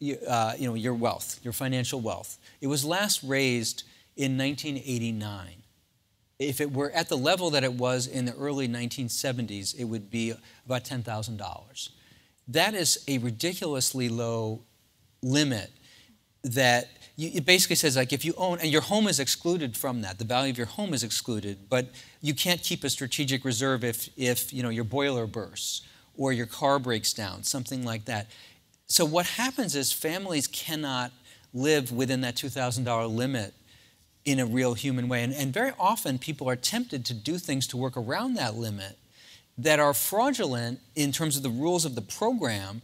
you, uh, you know, your wealth, your financial wealth. It was last raised in nineteen eighty-nine. If it were at the level that it was in the early nineteen seventies, it would be about ten thousand dollars. That is a ridiculously low limit that you, it basically says, like, if you own, and your home is excluded from that, the value of your home is excluded, but you can't keep a strategic reserve if, if you know, your boiler bursts or your car breaks down, something like that. So what happens is families cannot live within that two thousand dollar limit in a real human way. And, and very often people are tempted to do things to work around that limit that are fraudulent in terms of the rules of the program,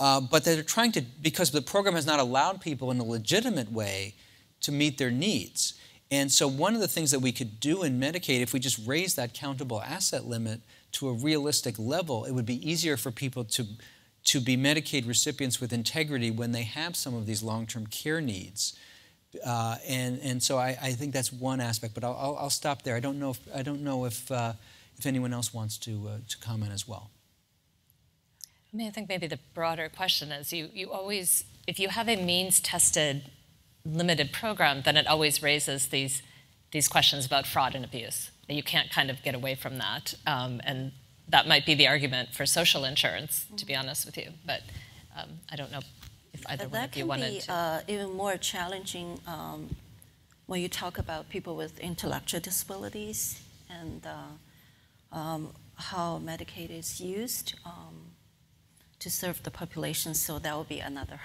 uh, but they're trying to, because the program has not allowed people in a legitimate way to meet their needs. And so one of the things that we could do in Medicaid, if we just raise that countable asset limit to a realistic level, it would be easier for people to, to be Medicaid recipients with integrity when they have some of these long-term care needs. Uh, and, and so I, I think that's one aspect, but I'll, I'll, I'll stop there. I don't know if, I don't know if uh, if anyone else wants to, uh, to comment as well. I mean, I think maybe the broader question is you, you always, if you have a means-tested limited program, then it always raises these, these questions about fraud and abuse. You can't kind of get away from that. Um, and that might be the argument for social insurance, to be honest with you. But um, I don't know if either one of you wanted to. That can be uh, even more challenging um, when you talk about people with intellectual disabilities and uh, Um, how Medicaid is used um, to serve the population, so that will be another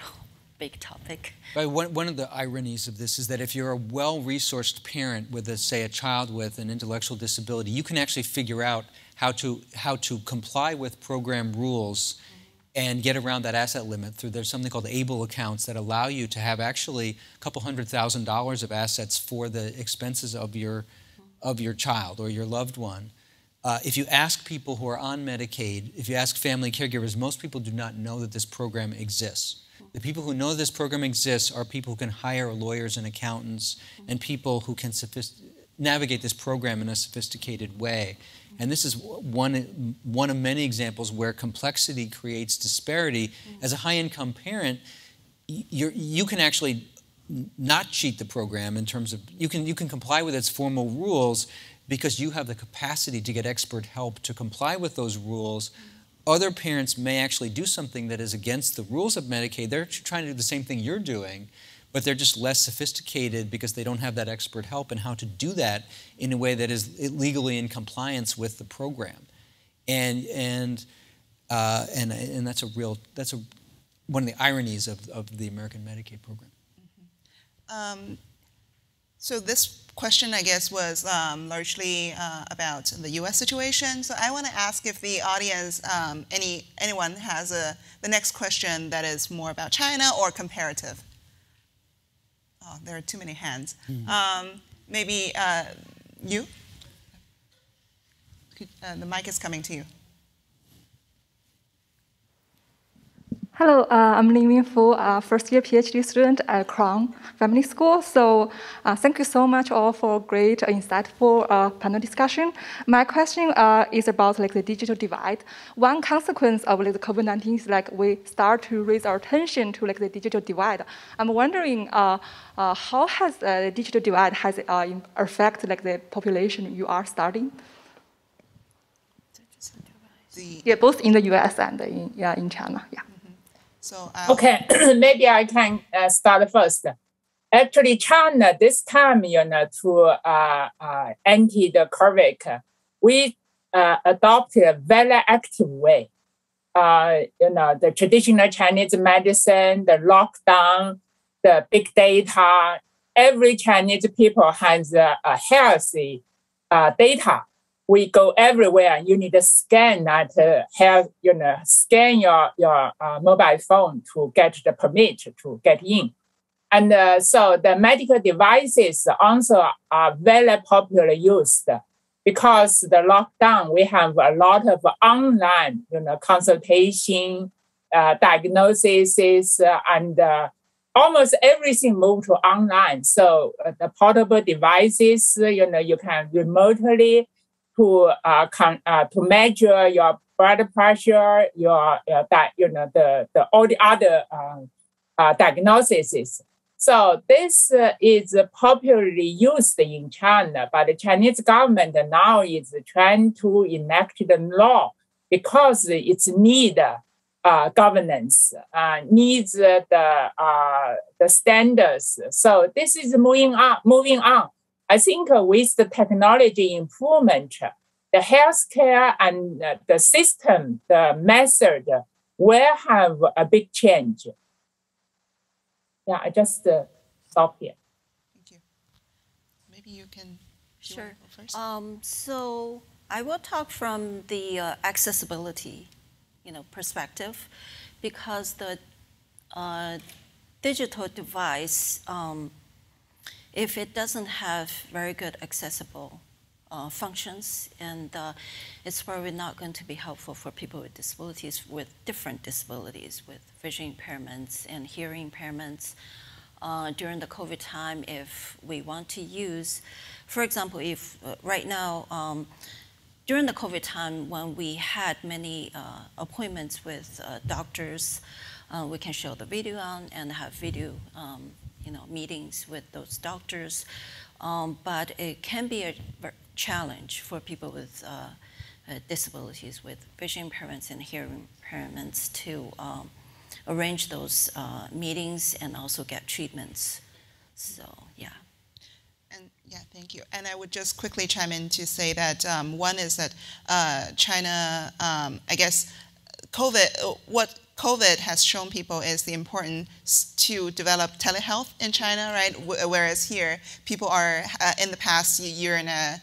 big topic. But one, one of the ironies of this is that if you're a well-resourced parent with, a, say, a child with an intellectual disability, you can actually figure out how to, how to comply with program rules and get around that asset limit through, there's something called ABLE accounts that allow you to have actually a couple hundred thousand dollars of assets for the expenses of your of your child or your loved one. Uh, if you ask people who are on Medicaid, if you ask family caregivers, most people do not know that this program exists. The people who know this program exists are people who can hire lawyers and accountants and people who can navigate this program in a sophisticated way. And this is one, one of many examples where complexity creates disparity. As a high-income parent, you're, you can actually not cheat the program in terms of, you can, you can comply with its formal rules because you have the capacity to get expert help to comply with those rules. Other parents may actually do something that is against the rules of Medicaid. They're trying to do the same thing you're doing, but they're just less sophisticated because they don't have that expert help and how to do that in a way that is legally in compliance with the program. And, and, uh, and, and that's a real, that's a, one of the ironies of, of the American Medicaid program. Um, so this question, I guess, was um, largely uh, about the U S situation. So I want to ask if the audience, um, any anyone has a, the next question that is more about China or comparative. Oh, there are too many hands. Mm-hmm. um, maybe uh, you? Uh, the mic is coming to you. Hello, uh, I'm Li Ling, uh, first-year PhD student at Crown Family School. So uh, thank you so much all for a great, uh, insightful uh, panel discussion. My question uh, is about like the digital divide. One consequence of like the COVID nineteen is like we start to raise our attention to like the digital divide. I'm wondering uh, uh, how has uh, the digital divide has uh, affected like the population you are studying? The yeah, both in the U S and in yeah in China. Yeah. So, uh, okay, maybe I can uh, start first. Actually, China this time, you know, to uh, uh, anti the COVID, we uh, adopted a very active way. Uh, you know, the traditional Chinese medicine, the lockdown, the big data. Every Chinese people has a, a healthy uh, data. We go everywhere. You need to scan that uh, have, you know, scan your, your uh, mobile phone to get the permit to get in. And uh, so the medical devices also are very popularly used because the lockdown, we have a lot of online, you know, consultation, uh, diagnoses, uh, and uh, almost everything moved to online. So uh, the portable devices, you know, you can remotely to uh, con uh, to measure your blood pressure, your uh, that you know the the all the other uh, uh, diagnoses. So this uh, is popularly used in China, but the Chinese government now is trying to enact the law because it's need uh, governance, uh, needs uh, the uh, the standards. So this is moving on, moving on. I think with the technology improvement, the healthcare and the system, the method will have a big change. Yeah, I just uh, stop here. Thank you. Maybe you can do sure. You first. Um, so I will talk from the uh, accessibility, you know, perspective, because the uh, digital device. Um, if it doesn't have very good accessible uh, functions, and uh, it's probably not going to be helpful for people with disabilities, with different disabilities, with vision impairments and hearing impairments. Uh, during the COVID time, if we want to use, for example, if uh, right now, um, during the COVID time when we had many uh, appointments with uh, doctors, uh, we can show the video on and have video um, you know, meetings with those doctors, um, but it can be a challenge for people with uh, uh, disabilities, with vision impairments and hearing impairments, to um, arrange those uh, meetings and also get treatments. So, yeah. And yeah, thank you. And I would just quickly chime in to say that um, one is that uh, China, um, I guess, COVID, what COVID has shown people is the importance to develop telehealth in China, right? Whereas here, people are, uh, in the past year and a,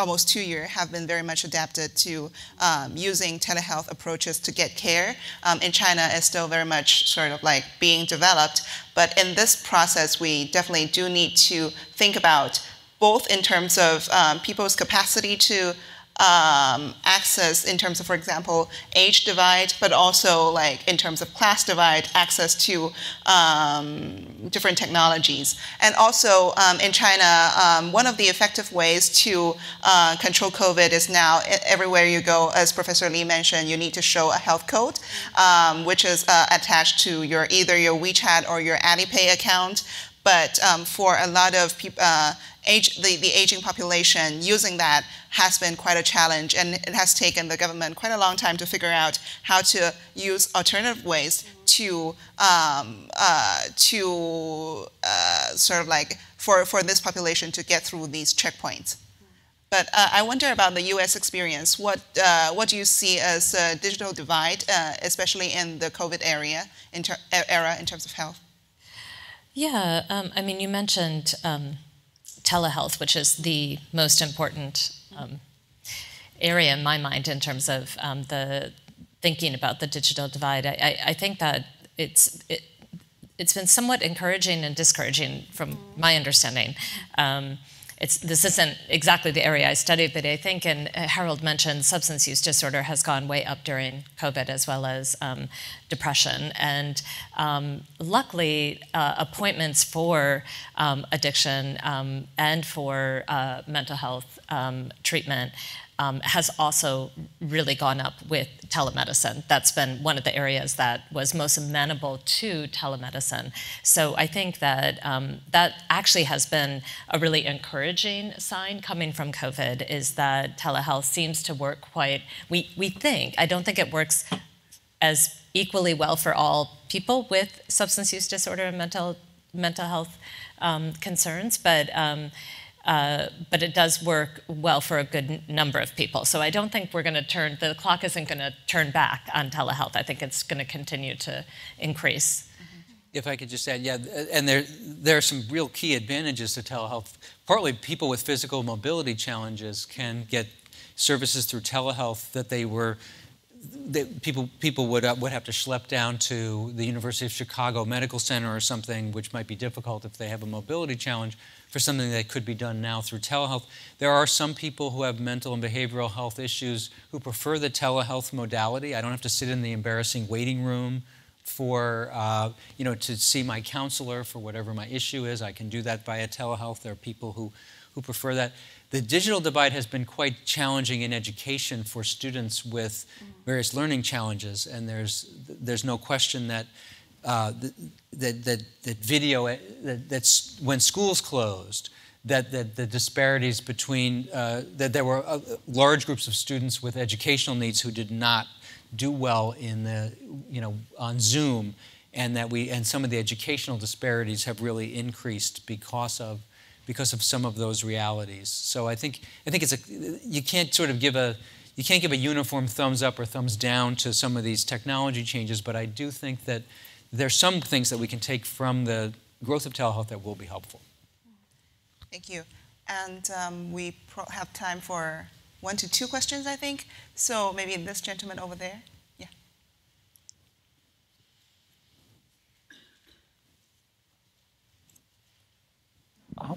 almost two years, have been very much adapted to um, using telehealth approaches to get care. Um, in China, it's still very much sort of like being developed. But in this process, we definitely do need to think about both in terms of um, people's capacity to um, access, in terms of, for example, age divide, but also like in terms of class divide, access to um, different technologies. And also um, in China, um, one of the effective ways to uh, control COVID is now everywhere you go, as Professor Li mentioned, you need to show a health code, um, which is uh, attached to your either your WeChat or your Alipay account. But um, for a lot of people, uh, age, the, the aging population, using that has been quite a challenge, and it has taken the government quite a long time to figure out how to use alternative ways to um, uh, to uh, sort of like for, for this population to get through these checkpoints. But uh, I wonder about the U S experience. What, uh, what do you see as a digital divide, uh, especially in the COVID area, in era in terms of health? Yeah, um, I mean, you mentioned um, telehealth, which is the most important um, area in my mind in terms of um, the thinking about the digital divide. I, I think that it's it, it's been somewhat encouraging and discouraging, from my understanding. Um, It's, this isn't exactly the area I studied, but I think, and Harold mentioned, substance use disorder has gone way up during COVID, as well as um, depression. And um, luckily, uh, appointments for um, addiction um, and for uh, mental health um, treatment Um, has also really gone up with telemedicine. That's been one of the areas that was most amenable to telemedicine. So I think that um, that actually has been a really encouraging sign coming from COVID, is that telehealth seems to work quite, we, we think, I don't think it works as equally well for all people with substance use disorder and mental, mental health um, concerns, but um, Uh, but it does work well for a good number of people. So I don't think we're going to turn, the clock isn't going to turn back on telehealth. I think it's going to continue to increase. If I could just add, yeah, and there, there are some real key advantages to telehealth. Partly, people with physical mobility challenges can get services through telehealth that they were, that people, people would, uh, would have to schlep down to the University of Chicago Medical Center or something, which might be difficult if they have a mobility challenge, for something that could be done now through telehealth. There are some people who have mental and behavioral health issues who prefer the telehealth modality. I don't have to sit in the embarrassing waiting room for, uh, you know, to see my counselor for whatever my issue is. I can do that via telehealth. There are people who, who prefer that. The digital divide has been quite challenging in education for students with various learning challenges, and there's, there's no question that Uh, that, that, that video, that, that's when schools closed, that, that the disparities between, uh, that there were uh, large groups of students with educational needs who did not do well in the, you know, on Zoom, and that we, and some of the educational disparities have really increased because of, because of some of those realities. So I think, I think it's a, you can't sort of give a, you can't give a uniform thumbs up or thumbs down to some of these technology changes, but I do think that there's some things that we can take from the growth of telehealth that will be helpful. Thank you. And um, we pro have time for one to two questions, I think. So maybe this gentleman over there. Yeah.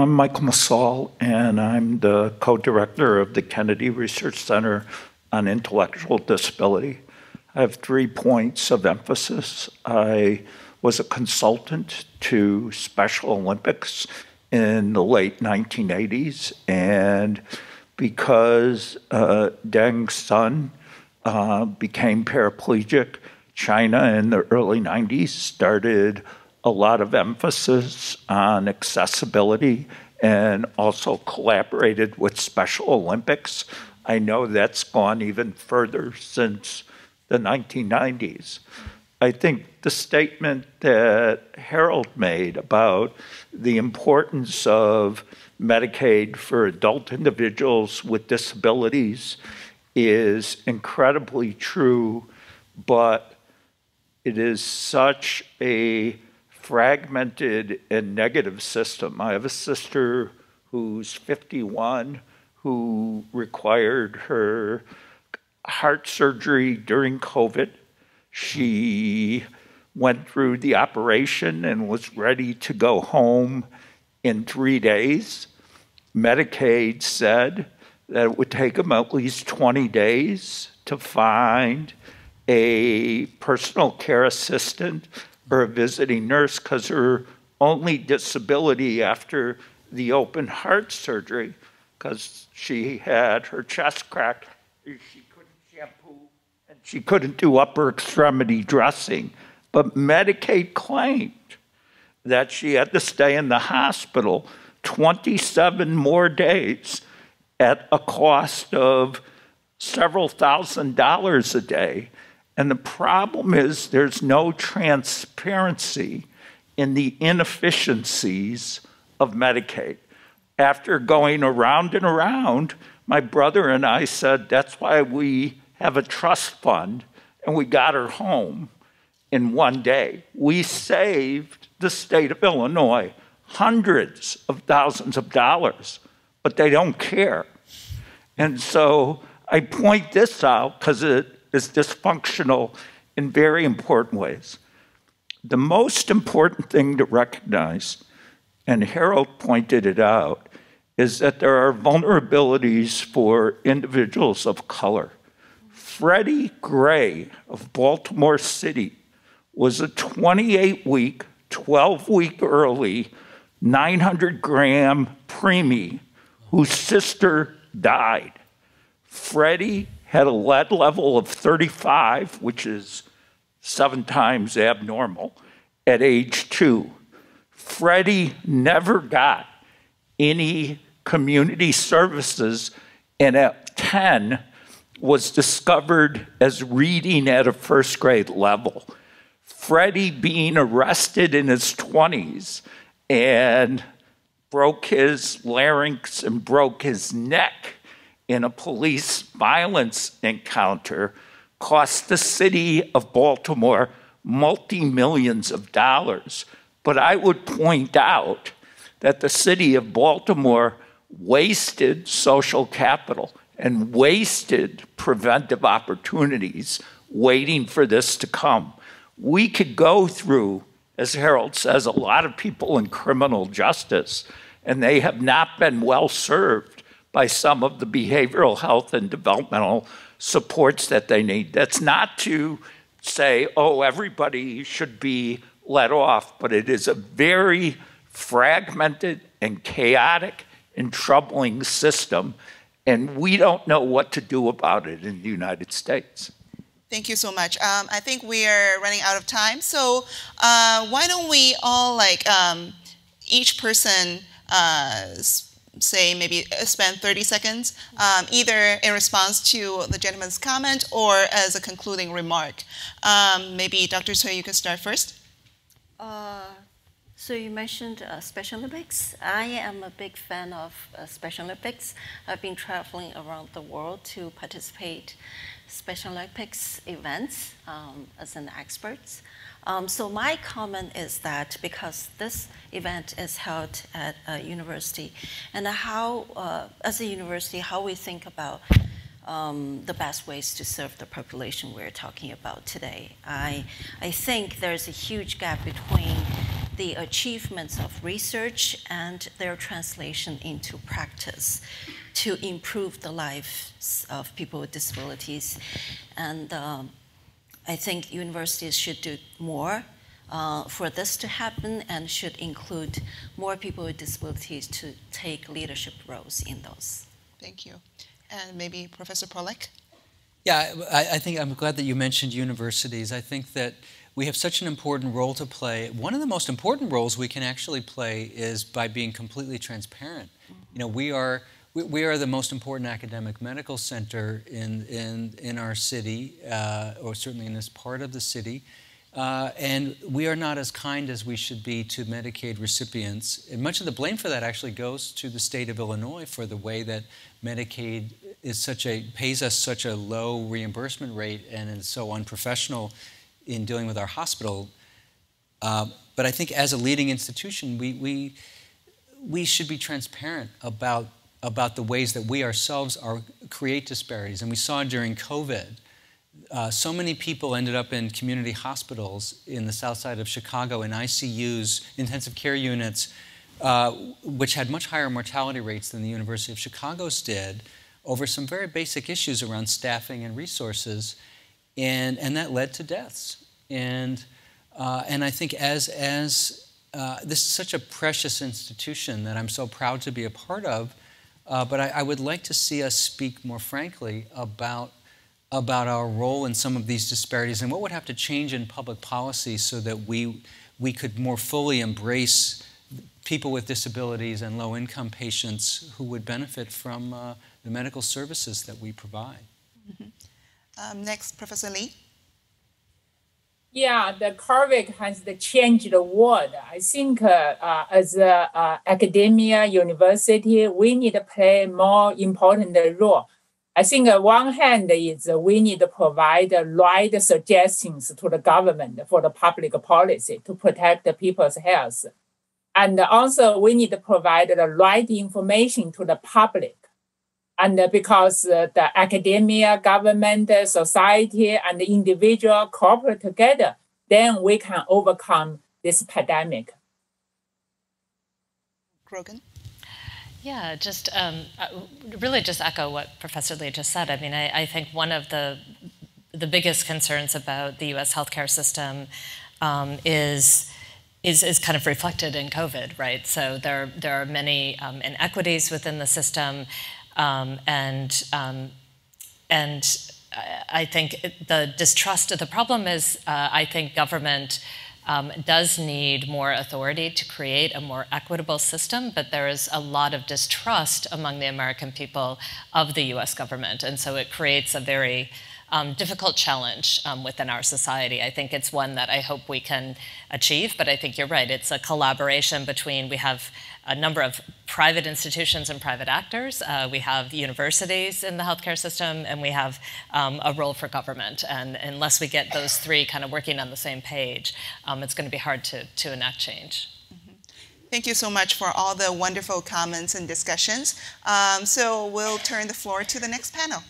I'm Michael Massal, and I'm the co-director of the Kennedy Research Center on Intellectual Disability. I have three points of emphasis. I was a consultant to Special Olympics in the late nineteen eighties, and because uh, Deng's son uh, became paraplegic, China in the early nineties started a lot of emphasis on accessibility and also collaborated with Special Olympics. I know that's gone even further since the nineteen nineties. I think the statement that Harold made about the importance of Medicaid for adult individuals with disabilities is incredibly true, but it is such a fragmented and negative system. I have a sister who's fifty-one who required her heart surgery during COVID. She went through the operation and was ready to go home in three days. Medicaid said that it would take them at least twenty days to find a personal care assistant or a visiting nurse, because her only disability after the open heart surgery, because she had her chest cracked, she couldn't shampoo, and she couldn't do upper extremity dressing. But Medicaid claimed that she had to stay in the hospital twenty-seven more days at a cost of several thousand dollars a day. And the problem is there's no transparency in the inefficiencies of Medicaid. After going around and around, my brother and I said, that's why we have a trust fund, and we got her home in one day. We saved the state of Illinois hundreds of thousands of dollars, but they don't care. And so I point this out because it is dysfunctional in very important ways. The most important thing to recognize, and Harold pointed it out, is that there are vulnerabilities for individuals of color. Freddie Gray of Baltimore City was a twenty-eight week, twelve week early, nine hundred gram preemie whose sister died. Freddie had a lead level of thirty-five, which is seven times abnormal, at age two. Freddie never got any community services, and at ten was discovered as reading at a first grade level. Freddie being arrested in his twenties and broke his larynx and broke his neck in a police violence encounter cost the city of Baltimore multi-millions of dollars. But I would point out that the city of Baltimore wasted social capital and wasted preventive opportunities waiting for this to come. We could go through, as Harold says, a lot of people in criminal justice, and they have not been well served by some of the behavioral health and developmental supports that they need. That's not to say, oh, everybody should be let off, but it is a very fragmented and chaotic and troubling system, and we don't know what to do about it in the United States. Thank you so much. Um, I think we are running out of time, so uh, why don't we all, like, um, each person uh, say maybe spend thirty seconds, um, either in response to the gentleman's comment or as a concluding remark. Um, maybe Doctor Cui, you can start first. Uh, so you mentioned uh, Special Olympics. I am a big fan of uh, Special Olympics. I've been traveling around the world to participate Special Olympics events um, as an expert. Um, so my comment is that because this event is held at a university, and how, uh, as a university, how we think about um, the best ways to serve the population we're talking about today. I, I think there's a huge gap between the achievements of research and their translation into practice to improve the lives of people with disabilities. And um, I think universities should do more uh, for this to happen and should include more people with disabilities to take leadership roles in those. Thank you. And maybe Professor Pollack? Yeah, I, I think I'm glad that you mentioned universities. I think that we have such an important role to play. One of the most important roles we can actually play is by being completely transparent. You know, we are We are the most important academic medical center in, in, in our city, uh, or certainly in this part of the city, uh, and we are not as kind as we should be to Medicaid recipients. And much of the blame for that actually goes to the state of Illinois for the way that Medicaid is such a, pays us such a low reimbursement rate and is so unprofessional in dealing with our hospital. Uh, but I think as a leading institution, we, we, we should be transparent about about the ways that we ourselves are, create disparities. And we saw during COVID, uh, so many people ended up in community hospitals in the south side of Chicago, in I C Us, intensive care units, uh, which had much higher mortality rates than the University of Chicago's did, over some very basic issues around staffing and resources, and, and that led to deaths. And, uh, and I think as, as uh, this is such a precious institution that I'm so proud to be a part of, uh, but I, I would like to see us speak more frankly about, about our role in some of these disparities and what would have to change in public policy so that we, we could more fully embrace people with disabilities and low-income patients who would benefit from uh, the medical services that we provide. Mm-hmm. Um, next, Professor Li. Yeah, the COVID has changed the world. I think uh, uh, as a, uh, academia, university, we need to play a more important role. I think on one hand is we need to provide the right suggestions to the government for the public policy to protect the people's health. And also we need to provide the right information to the public. And because the academia, government, society, and the individual cooperate together, then we can overcome this pandemic. Grogan? Yeah, just um, really just echo what Professor Li just said. I mean, I, I think one of the, the biggest concerns about the U S healthcare system um, is Is, is kind of reflected in COVID, right? So there, there are many um, inequities within the system, um, and um, and I think the distrust of the problem is, uh, I think government um, does need more authority to create a more equitable system, but there is a lot of distrust among the American people of the U S government, and so it creates a very Um, difficult challenge um, within our society. I think it's one that I hope we can achieve, but I think you're right. It's a collaboration between, we have a number of private institutions and private actors. Uh, we have universities in the healthcare system, and we have um, a role for government. And unless we get those three kind of working on the same page, um, it's going to be hard to, to enact change. Thank you so much for all the wonderful comments and discussions. Um, so we'll turn the floor to the next panel.